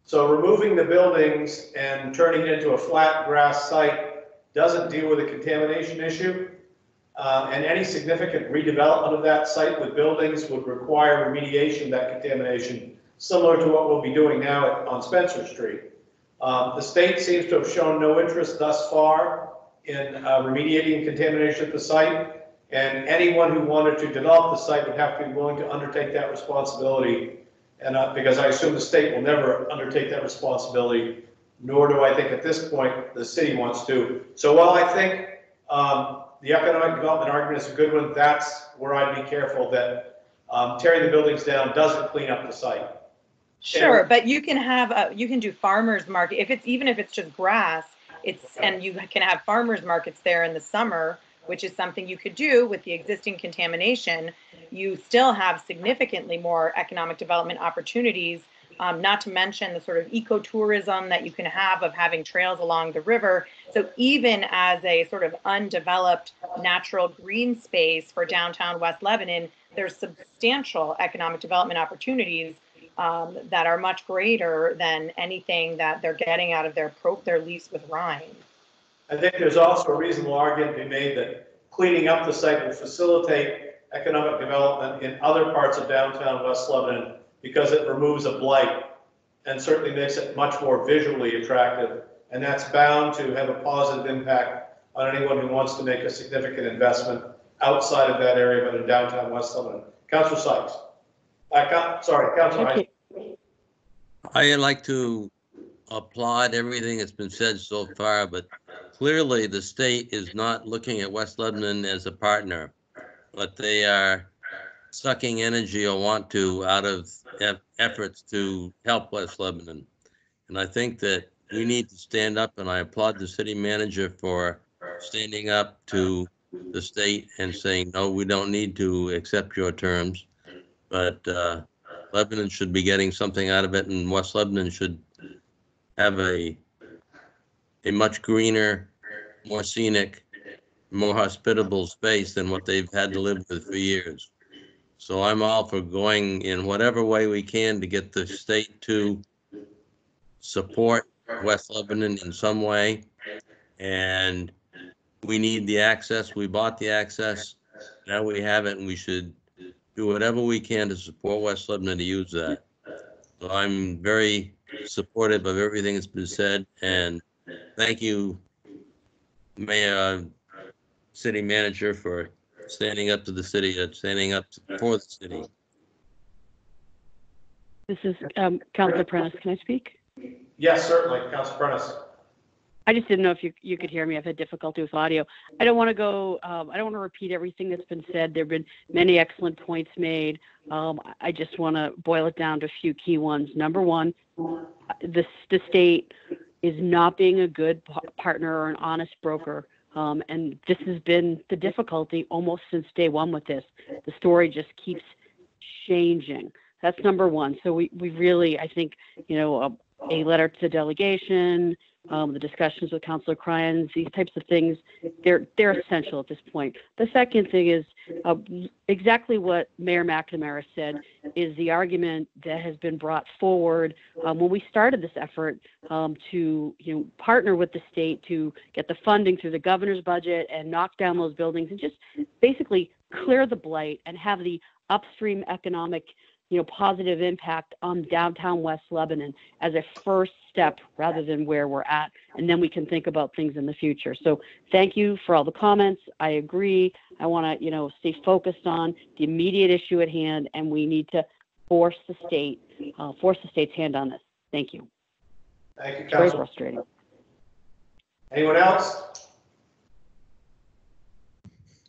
So removing the buildings and turning it into a flat grass site doesn't deal with the contamination issue. And any significant redevelopment of that site with buildings would require remediation of that contamination, similar to what we'll be doing now on Spencer Street. The state seems to have shown no interest thus far in remediating contamination at the site, and anyone who wanted to develop the site would have to be willing to undertake that responsibility, and because I assume the state will never undertake that responsibility, nor do I think at this point the city wants to. So while I think the economic development argument is a good one, that's where I'd be careful that tearing the buildings down doesn't clean up the site. Sure, and, but you can have you can do farmers market if it's even if it's just grass. It's and you can have farmers markets there in the summer, which is something you could do with the existing contamination. You still have significantly more economic development opportunities, not to mention the sort of ecotourism that you can have of having trails along the river. So even as a sort of undeveloped natural green space for downtown West Lebanon, there's substantial economic development opportunities that are much greater than anything that they're getting out of their lease with Rhine. I think there's also a reasonable argument to be made that cleaning up the site will facilitate economic development in other parts of downtown West Lebanon because it removes a blight and certainly makes it much more visually attractive. And that's bound to have a positive impact on anyone who wants to make a significant investment outside of that area, but in downtown West Lebanon. Councilor Sykes. Councilor. I'd like to applaud everything that's been said so far, but clearly the state is not looking at West Lebanon as a partner, but they are sucking energy or want to out of efforts to help West Lebanon. And I think that we need to stand up, and I applaud the city manager for standing up to the state and saying, no, we don't need to accept your terms, but Lebanon should be getting something out of it, and West Lebanon should have a much greener, more scenic, more hospitable space than what they've had to live with for years. So I'm all for going in whatever way we can to get the state to support West Lebanon in some way. And we need the access. We bought the access. Now we have it, and we should do whatever we can to support West Lebanon to use that. So I'm very supportive of everything that's been said, and thank you, Mayor, City Manager, for standing up to the city and standing up for the city. This is Councilor Prentice. Can I speak? Yes, certainly, Councilor Prentice. I just didn't know if you could hear me. I've had difficulty with audio. I don't want to go, I don't want to repeat everything that's been said. There have been many excellent points made. I just want to boil it down to a few key ones. Number one, the state is not being a good partner or an honest broker. And this has been the difficulty almost since day one with this. The story just keeps changing. That's number one. So we really, I think, you know, a letter to the delegation, the discussions with Councilor Cryons, these types of things, they're essential at this point. The second thing is exactly what Mayor McNamara said is the argument that has been brought forward when we started this effort to partner with the state to get the funding through the governor's budget and knock down those buildings and just basically clear the blight and have the upstream economic positive impact on downtown West Lebanon as a first step rather than where we're at. And then we can think about things in the future. So thank you for all the comments. I agree. I want to, stay focused on the immediate issue at hand, and we need to force the state's hand on this. Thank you. Thank you, Council. Very frustrating. Anyone else?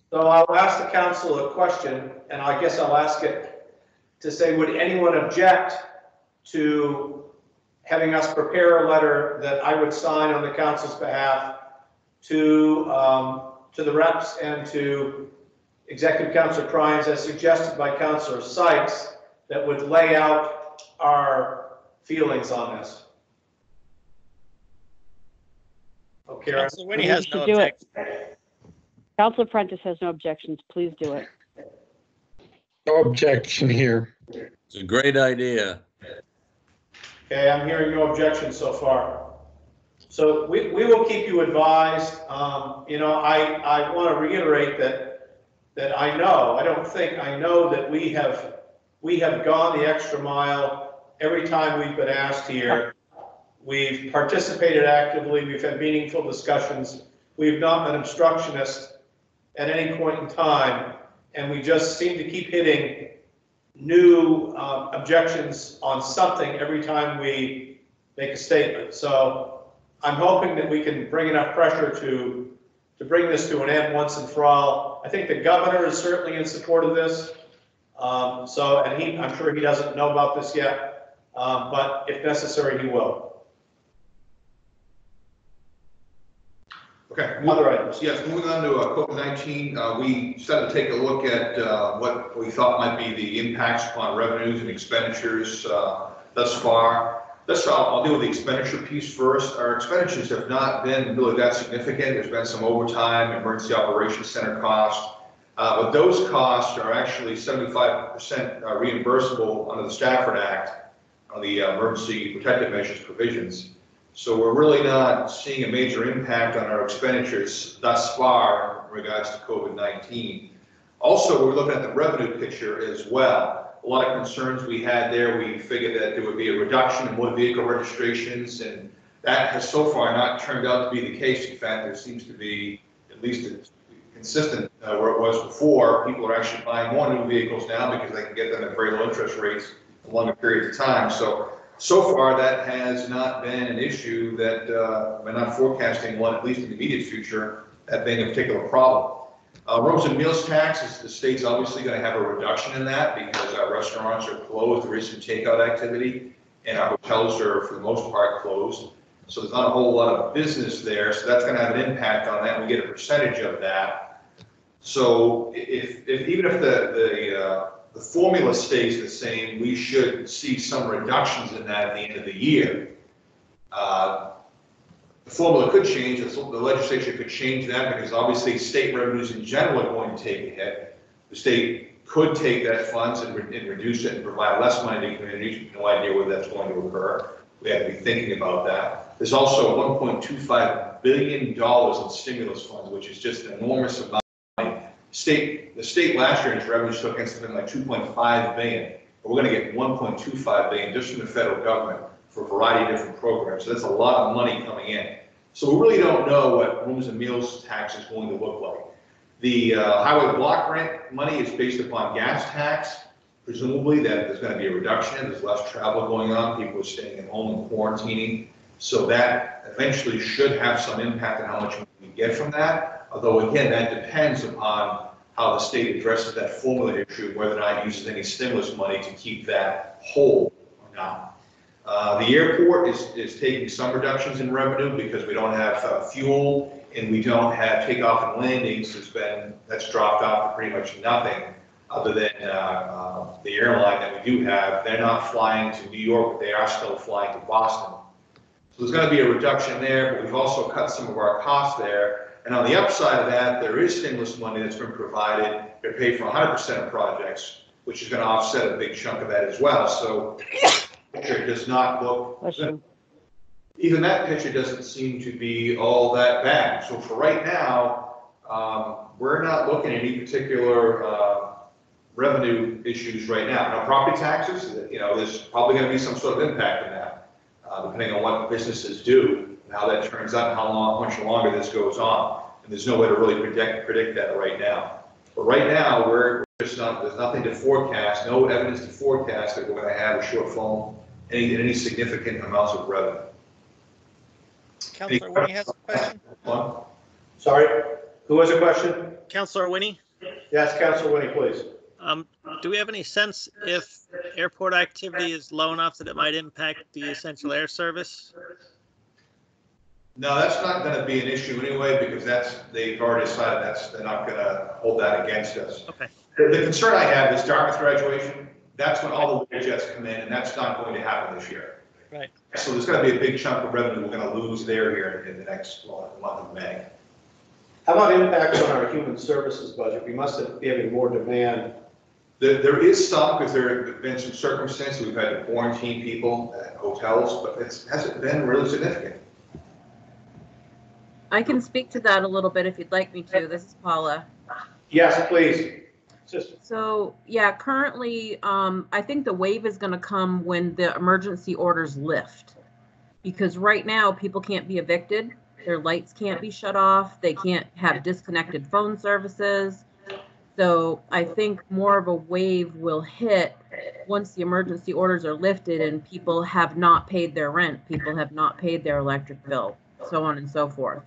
So I'll ask the council a question, and I guess I'll ask it to say, would anyone object to having us prepare a letter that I would sign on the council's behalf to the reps and to Executive Councilor Crimes, as suggested by Councilor Sykes, that would lay out our feelings on this. Okay. Councilor Winnie has no objection. Councilor Prentice has no objections. Please do it. No objection here. It's a great idea. Okay, I'm hearing no objections so far. So we will keep you advised. You know, I want to reiterate that I know that we have gone the extra mile every time we've been asked here. We've participated actively. We've had meaningful discussions. We've not been obstructionist at any point in time, and we just seem to keep hitting new objections on something every time we make a statement. So I'm hoping that we can bring enough pressure to bring this to an end once and for all. I think the governor is certainly in support of this. And I'm sure he doesn't know about this yet, but if necessary, he will. Okay, other items. Yes, moving on to COVID-19, we started to take a look at what we thought might be the impacts upon revenues and expenditures thus far. Thus far, I'll deal with the expenditure piece first. Our expenditures have not been really that significant. There's been some overtime, emergency operations center costs, but those costs are actually 75% reimbursable under the Stafford Act on the emergency protective measures provisions. So we're really not seeing a major impact on our expenditures thus far in regards to COVID-19. Also, we're looking at the revenue picture as well. A lot of concerns we had there, we figured that there would be a reduction in motor vehicle registrations, and that has so far not turned out to be the case. In fact, there seems to be at least consistent where it was before. People are actually buying more new vehicles now because they can get them at very low interest rates for longer periods of time. So far, that has not been an issue that we're not forecasting one, at least in the immediate future, that being a particular problem. Rooms and meals tax, is the state's obviously going to have a reduction in that because our restaurants are closed, there is some takeout activity, and our hotels are, for the most part, closed. So there's not a whole lot of business there, so that's going to have an impact on that. We get a percentage of that. So even if the formula stays the same, we should see some reductions in that at the end of the year. The formula could change, the legislature could change that because obviously state revenues in general are going to take a hit. The state could take that funds and reduce it and provide less money to communities. No idea where that's going to occur. We have to be thinking about that. There's also $1.25 billion in stimulus funds, which is just an enormous amount. The state last year in its revenues took in something like $2.5 billion, but we're going to get $1.25 billion just from the federal government for a variety of different programs. So that's a lot of money coming in. So we really don't know what rooms and meals tax is going to look like. The highway block grant money is based upon gas tax. Presumably that there's going to be a reduction. There's less travel going on. People are staying at home and quarantining. So that eventually should have some impact on how much we can get from that. Although, again, that depends upon how the state addresses that formula issue, whether or not it uses any stimulus money to keep that whole or not. The airport is taking some reductions in revenue because we don't have fuel and we don't have takeoff and landings. That's dropped off to pretty much nothing other than the airline that we do have. They're not flying to New York, but they are still flying to Boston. So there's going to be a reduction there, but we've also cut some of our costs there. And on the upside of that, there is stimulus money that's been provided to pay for 100% of projects, which is going to offset a big chunk of that as well. So the picture does not look, even that picture doesn't seem to be all that bad. So for right now, we're not looking at any particular revenue issues right now. Now, property taxes, you know, there's probably going to be some sort of impact in that, depending on what businesses do. How that turns out, how much longer this goes on, and there's no way to really predict that right now. But right now, we're just there's nothing to forecast, no evidence to forecast that we're going to have a shortfall in any significant amounts of revenue. Councilor Winnie has a question. Sorry, who has a question? Councilor Winnie. Yes, Councilor Winnie, please. Do we have any sense if airport activity is low enough that it might impact the essential air service? No, that's not going to be an issue anyway, because that's, they've already decided that's, they're not going to hold that against us. Okay. The concern I have is Dartmouth graduation. That's when all the jets come in, and that's not going to happen this year. Right. So there's going to be a big chunk of revenue we're going to lose there here in the next month of May. How about impacts on our human services budget? We must be having more demand. There is some, because there have been some circumstances we've had to quarantine people at hotels, but it hasn't been really significant. I can speak to that a little bit if you'd like me to. This is Paula. Yes, please. So, yeah, currently, I think the wave is going to come when the emergency orders lift, because right now people can't be evicted. Their lights can't be shut off. They can't have disconnected phone services. So I think more of a wave will hit once the emergency orders are lifted and people have not paid their rent, people have not paid their electric bill, so on and so forth.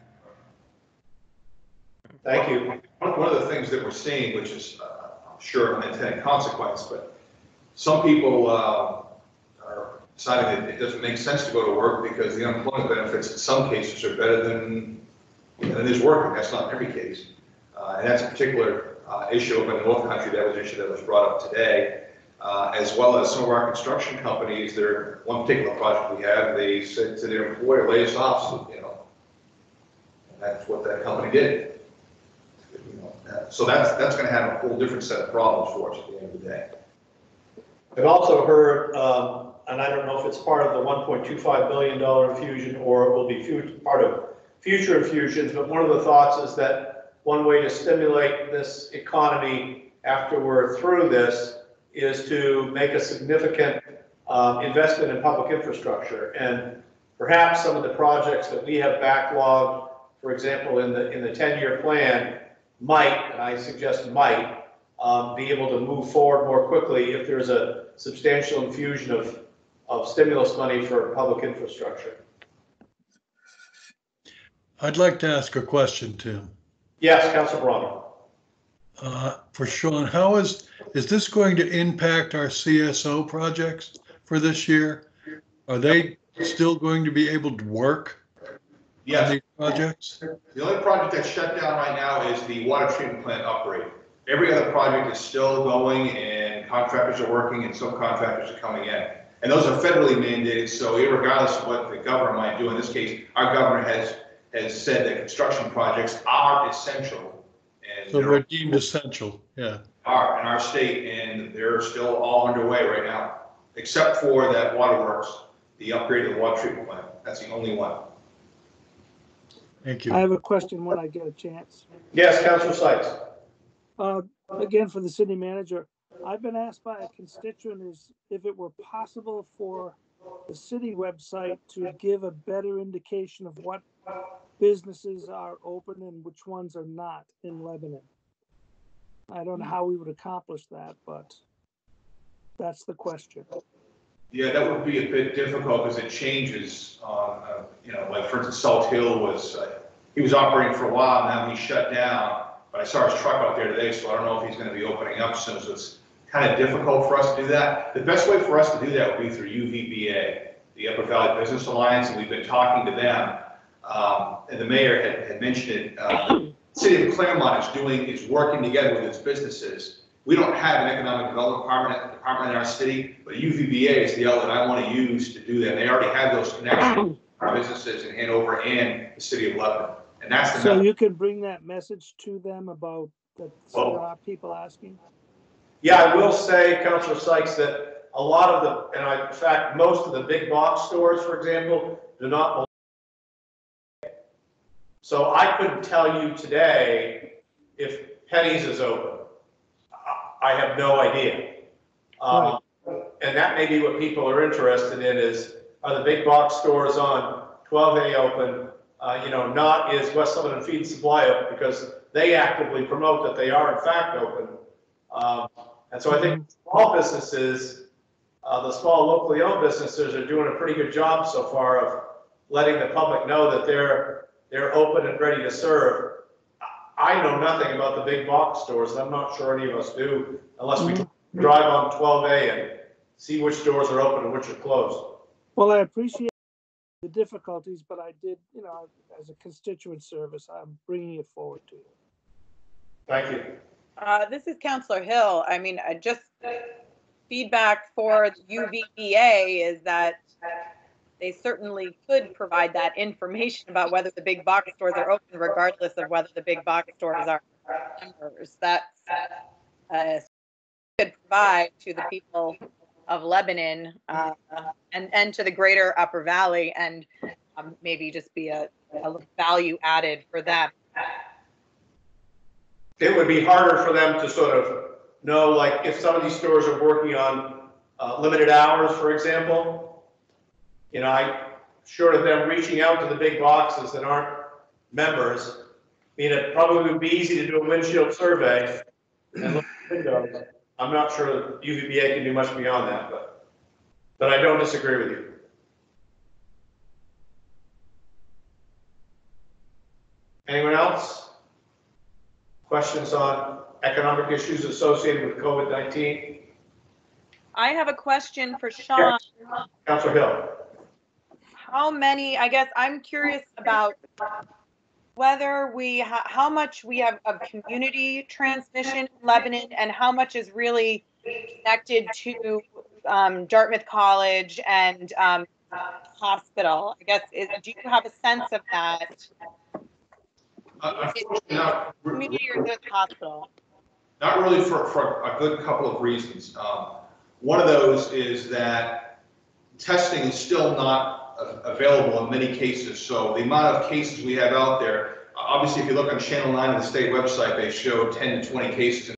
Thank you. One of the things that we're seeing, which is I'm sure an unintended consequence, but some people are deciding that it doesn't make sense to go to work because the unemployment benefits in some cases are better than is working. That's not in every case. And that's a particular issue over in the North Country. That was an issue that was brought up today, as well as some of our construction companies. There, one particular project we have, they said to their employer, "Lay us off," you know, and that's what that company did. You know, so that's going to have a whole different set of problems for us at the end of the day. I've also heard, and I don't know if it's part of the $1.25 billion infusion or it will be part of future infusions, but one of the thoughts is that one way to stimulate this economy after we're through this is to make a significant investment in public infrastructure. And perhaps some of the projects that we have backlogged, for example, in the 10-year plan, might, and I suggest might, be able to move forward more quickly if there's a substantial infusion of stimulus money for public infrastructure. I'd like to ask a question, Tim. Yes, Councilor Brommer. For Sean, how is this going to impact our CSO projects for this year? Are they still going to be able to work? Yes. On these projects? The only project that's shut down right now is the water treatment plant upgrade. Every other project is still going, and contractors are working, and subcontractors are coming in. And those are federally mandated, so irregardless of what the governor might do, in this case, our governor has said that construction projects are essential. And so they're deemed essential, yeah. Are in our state, and they're still all underway right now, except for that waterworks, the upgrade of the water treatment plant. That's the only one. Thank you. I have a question when I get a chance. Yes, Councilor Sykes. Again, for the city manager, I've been asked by a constituent is if it were possible for the city website to give a better indication of what businesses are open and which ones are not in Lebanon. I don't know how we would accomplish that, but that's the question. Yeah, that would be a bit difficult because it changes. You know, like for instance, Salt Hill was, he was operating for a while, now he's shut down, but I saw his truck out there today, so I don't know if he's going to be opening up soon, so it's kind of difficult for us to do that. The best way for us to do that would be through UVBA, the Upper Valley Business Alliance, and we've been talking to them. And the mayor had mentioned it. City of Claremont is working together with its businesses. We don't have an economic development department in our city, but UVBA is the outlet I want to use to do that. They already have those connections, our businesses in Hanover and the city of Lebanon, and that's the. So method. You can bring that message to them about that. Well, people asking. Yeah, I will say, Councilor Sykes, that a lot of the, and in fact, most of the big box stores, for example, do not. So I couldn't tell you today if Penny's is open. I have no idea. And that may be what people are interested in is, are the big box stores on 12A open? You know, not is West Lebanon Feed and Supply open, because they actively promote that they are in fact open. And so I think small businesses, the small locally owned businesses are doing a pretty good job so far of letting the public know that they're open and ready to serve. I know nothing about the big box stores. I'm not sure any of us do, unless we drive on 12A and see which doors are open and which are closed. Well, I appreciate the difficulties, but I did, you know, as a constituent service, I'm bringing it forward to you. Thank you. This is Councillor Hill. I mean, just feedback for the UVBA is that they certainly could provide that information about whether the big box stores are open, regardless of whether the big box stores are members. That's could provide to the people of Lebanon and to the greater Upper Valley, and maybe just be a value added for them. It would be harder for them to sort of know, like, if some of these stores are working on limited hours, for example. You know, I'm short of them reaching out to the big boxes that aren't members. I mean, it probably would be easy to do a windshield survey and look at the windows. I'm not sure the UVBA can do much beyond that, but I don't disagree with you. Anyone else? Questions on economic issues associated with COVID-19? I have a question for Sean. Yeah. Councilor Hill. How many, I guess I'm curious about whether we, how much we have of community transmission in Lebanon and how much is really connected to Dartmouth College and hospital. I guess, do you have a sense of that? Community or the hospital? Not really, for a good couple of reasons. One of those is that testing is still not available in many cases. So the amount of cases we have out there, obviously, if you look on Channel 9 of the state website, they show 10 to 20 cases,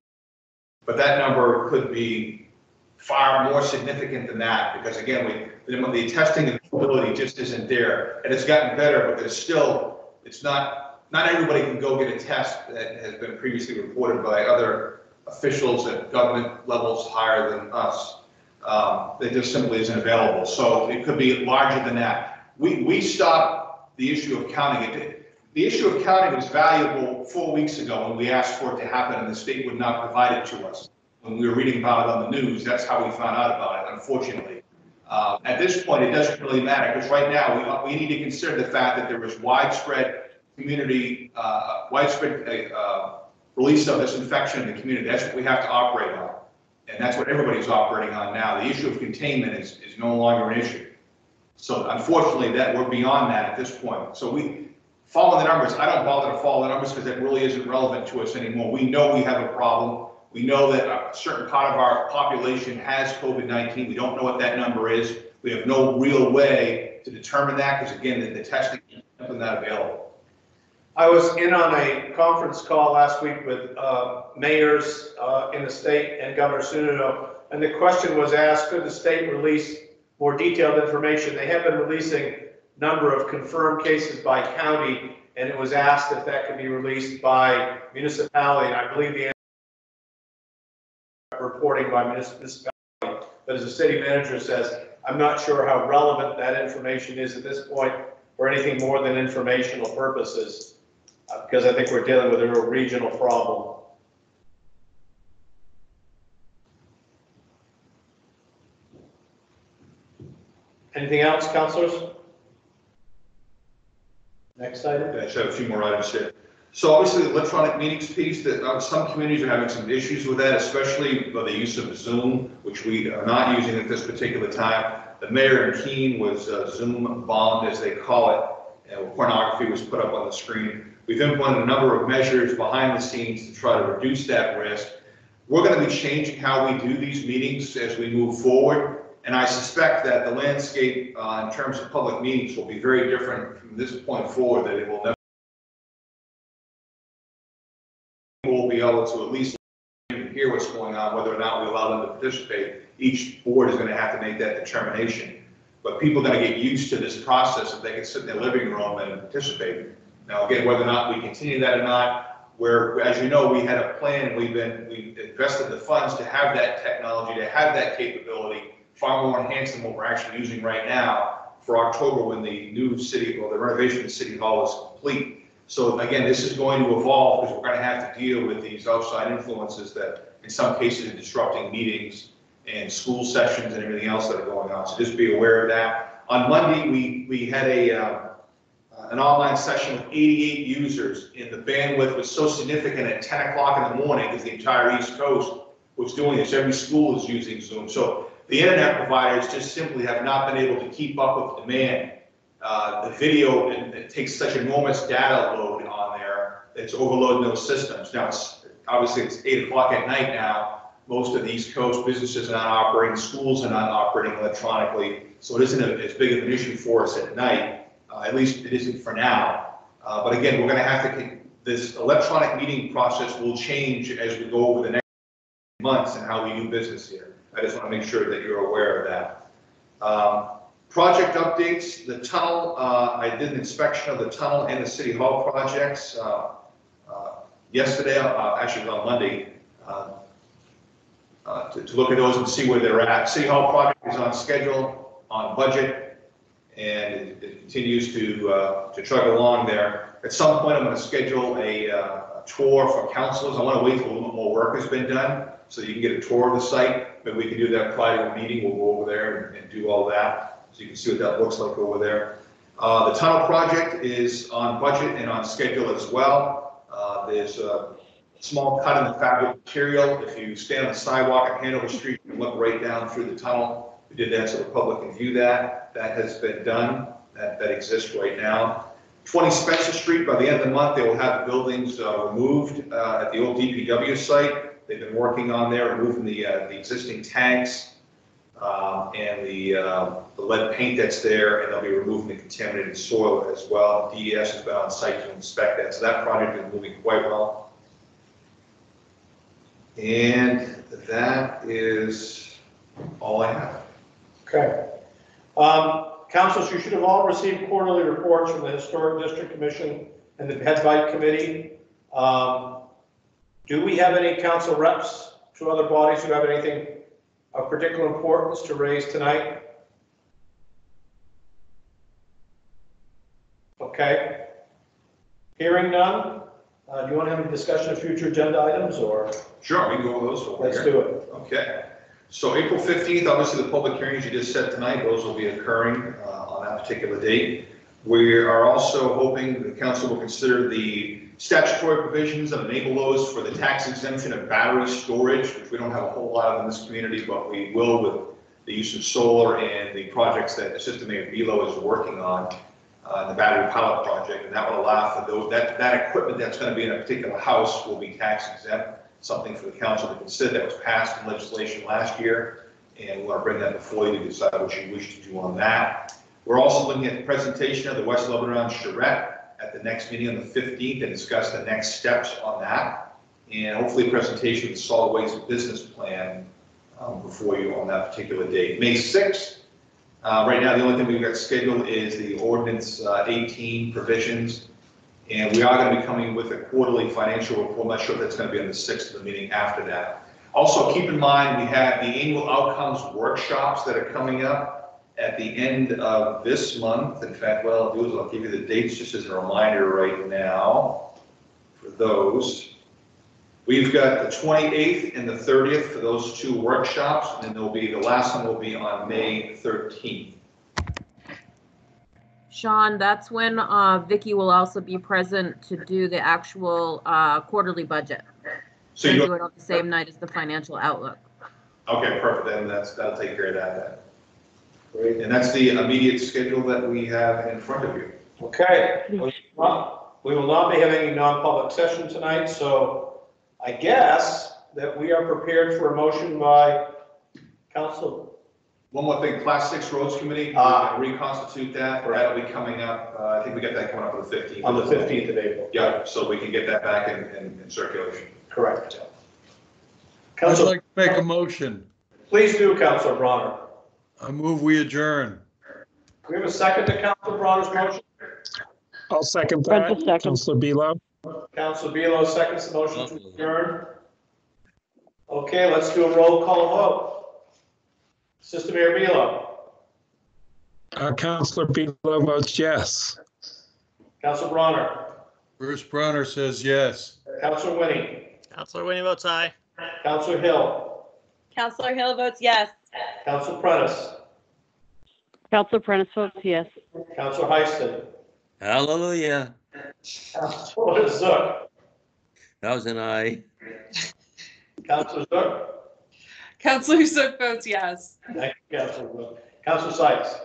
but that number could be far more significant than that, because again, the testing availability just isn't there, and it's gotten better, but it's not everybody can go get a test that has been previously reported by other officials at government levels higher than us. That just simply isn't available. So it could be larger than that. We stopped the issue of counting. The issue of counting was valuable 4 weeks ago when we asked for it to happen, and the state would not provide it to us. When we were reading about it on the news, that's how we found out about it, unfortunately. At this point, it doesn't really matter, because right now we need to consider the fact that there was widespread community, release of this infection in the community. That's what we have to operate on. And that's what everybody's operating on now. The issue of containment is no longer an issue. So unfortunately, that we're beyond that at this point. So we follow the numbers. I don't bother to follow the numbers because that really isn't relevant to us anymore. We know we have a problem. We know that a certain part of our population has COVID-19. We don't know what that number is. We have no real way to determine that because, again, the testing is not available. I was in on a conference call last week with mayors in the state and Governor Sununu, and the question was asked, could the state release more detailed information? They have been releasing number of confirmed cases by county, and it was asked if that could be released by municipality, and I believe the answer is reporting by municipality, but as the city manager says, I'm not sure how relevant that information is at this point or anything more than informational purposes. Because I think we're dealing with a regional problem. Anything else, councilors? Next item. Yeah, I should have a few more items here. So obviously the electronic meetings piece, that some communities are having some issues with that, especially by the use of Zoom, which we are not using at this particular time. The mayor in Keene was Zoom bombed, as they call it, and pornography was put up on the screen. We've implemented a number of measures behind the scenes to try to reduce that risk. We're going to be changing how we do these meetings as we move forward, and I suspect that the landscape in terms of public meetings will be very different from this point forward, that it will never we'll be able to at least hear what's going on, whether or not we allow them to participate. Each board is going to have to make that determination, but people are going to get used to this process if they can sit in their living room and participate. Now, again, whether or not we continue that or not, where, as you know, we had a plan, we've invested the funds to have that technology, to have that capability, far more enhanced than what we're actually using right now for October when the new city, or the renovation of the city hall is complete. So again, this is going to evolve because we're going to have to deal with these outside influences that in some cases are disrupting meetings and school sessions and everything else that are going on. So just be aware of that. On Monday, we had a an online session with 88 users, and the bandwidth was so significant at 10 o'clock in the morning because the entire East Coast was doing this. Every school is using Zoom. So the internet providers just simply have not been able to keep up with demand. The video, and it takes such enormous data load on there, it's overloading those systems. Now, it's, obviously, it's 8 o'clock at night now. Most of the East Coast businesses are not operating, schools are not operating electronically, so it isn't as big of an issue for us at night. At least it isn't for now. But again, we're going to have to, this electronic meeting process will change as we go over the next months and how we do business here. I just want to make sure that you're aware of that. Project updates, the tunnel, I did an inspection of the tunnel and the City Hall projects yesterday, actually on Monday, to look at those and see where they're at. City Hall project is on schedule, on budget, and it continues to chug along there. At some point, I'm going to schedule a tour for councilors. I want to wait till a little more work has been done so you can get a tour of the site, but we can do that prior to the meeting. We'll go over there and do all that. So you can see what that looks like over there. The tunnel project is on budget and on schedule as well. There's a small cut in the fabric material. If you stand on the sidewalk at Hanover Street, you can look right down through the tunnel. We did that so the public can view that. That has been done. That exists right now. 20 Spencer Street, by the end of the month, they will have the buildings removed at the old DPW site. They've been working on there, removing the existing tanks. And the lead paint that's there, and they'll be removing the contaminated soil as well. DES has been on site to inspect that, so that project is moving quite well. And that is all I have. Okay. Councilors, you should have all received quarterly reports from the Historic District Commission and the Head Bike Committee. Do we have any council reps to other bodies who have anything of particular importance to raise tonight? Okay. Hearing none. Do you want to have a discussion of future agenda items, or? Sure, we can go over those. Let's do it. Okay. So April 15th, obviously the public hearings you just said tonight, those will be occurring on that particular date. We are also hoping the council will consider the statutory provisions that enable those for the tax exemption of battery storage, which we don't have a whole lot of in this community, but we will with the use of solar and the projects that Assistant Mayor Velo is working on, the battery pilot project, and that will allow for those, that equipment that's going to be in a particular house will be tax exempt, something for the council to consider that was passed in legislation last year, and we want to bring that before you to decide what you wish to do on that. We're also looking at the presentation of the West Lebanon charrette at the next meeting on the 15th and discuss the next steps on that, and hopefully a presentation of the solid waste business plan before you on that particular date. May 6th, right now the only thing we've got scheduled is the ordinance 18 provisions, and we are going to be coming with a quarterly financial report. I'm not sure if that's going to be on the 6th of the meeting after that. Also keep in mind we have the annual outcomes workshops that are coming up at the end of this month. In fact, what I'll do is I'll give you the dates just as a reminder right now for those. We've got the 28th and the 30th for those two workshops, and then there'll be, the last one will be on May 13th. Sean, that's when Vicki will also be present to do the actual quarterly budget. So you do it on the same night as the financial outlook. Okay, perfect. Then that'll take care of that. Great. And that's the immediate schedule that we have in front of you. Okay. We will not be having any non-public session tonight, so I guess that we are prepared for a motion by Council. One more thing, Class 6 Roads Committee, reconstitute that. Right. That'll be coming up. I think we got that coming up on the 15th. On the 15th of April. Yeah, so we can get that back in circulation. Correct. Yeah. Council, I'd like to make a motion. Please do, Councilor Bronner. I move we adjourn. We have a second to Councilor Bronner's motion. I'll second that. Councilor Belo. Councilor Belo seconds the motion to adjourn. Okay, let's do a roll call vote. Assistant Mayor Belo. Councilor Belo votes yes. Councilor Bronner. Bruce Bronner says yes. Councilor Winnie. Councilor Winnie votes aye. Councilor Hill. Councillor Hill votes yes. Councillor Prentice. Councillor Prentice votes yes. Councillor Heiston. Hallelujah. Councillor Zook. That was an aye. Councillor Zook. Councillor Zook votes yes. Thank you, Councillor Zook. Councillor Sykes.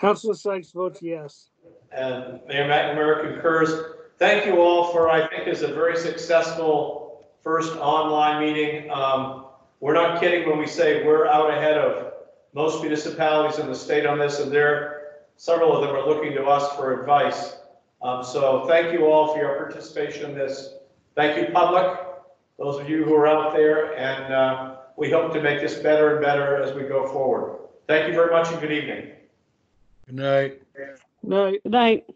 Councillor Sykes votes yes. And Mayor McNamara concurs. Thank you all for, I think, is a very successful first online meeting. We're not kidding when we say we're out ahead of most municipalities in the state on this, and several of them are looking to us for advice. So thank you all for your participation in this. Thank you, public, those of you who are out there, and we hope to make this better and better as we go forward. Thank you very much, and good evening. Good night. Good night. Good night.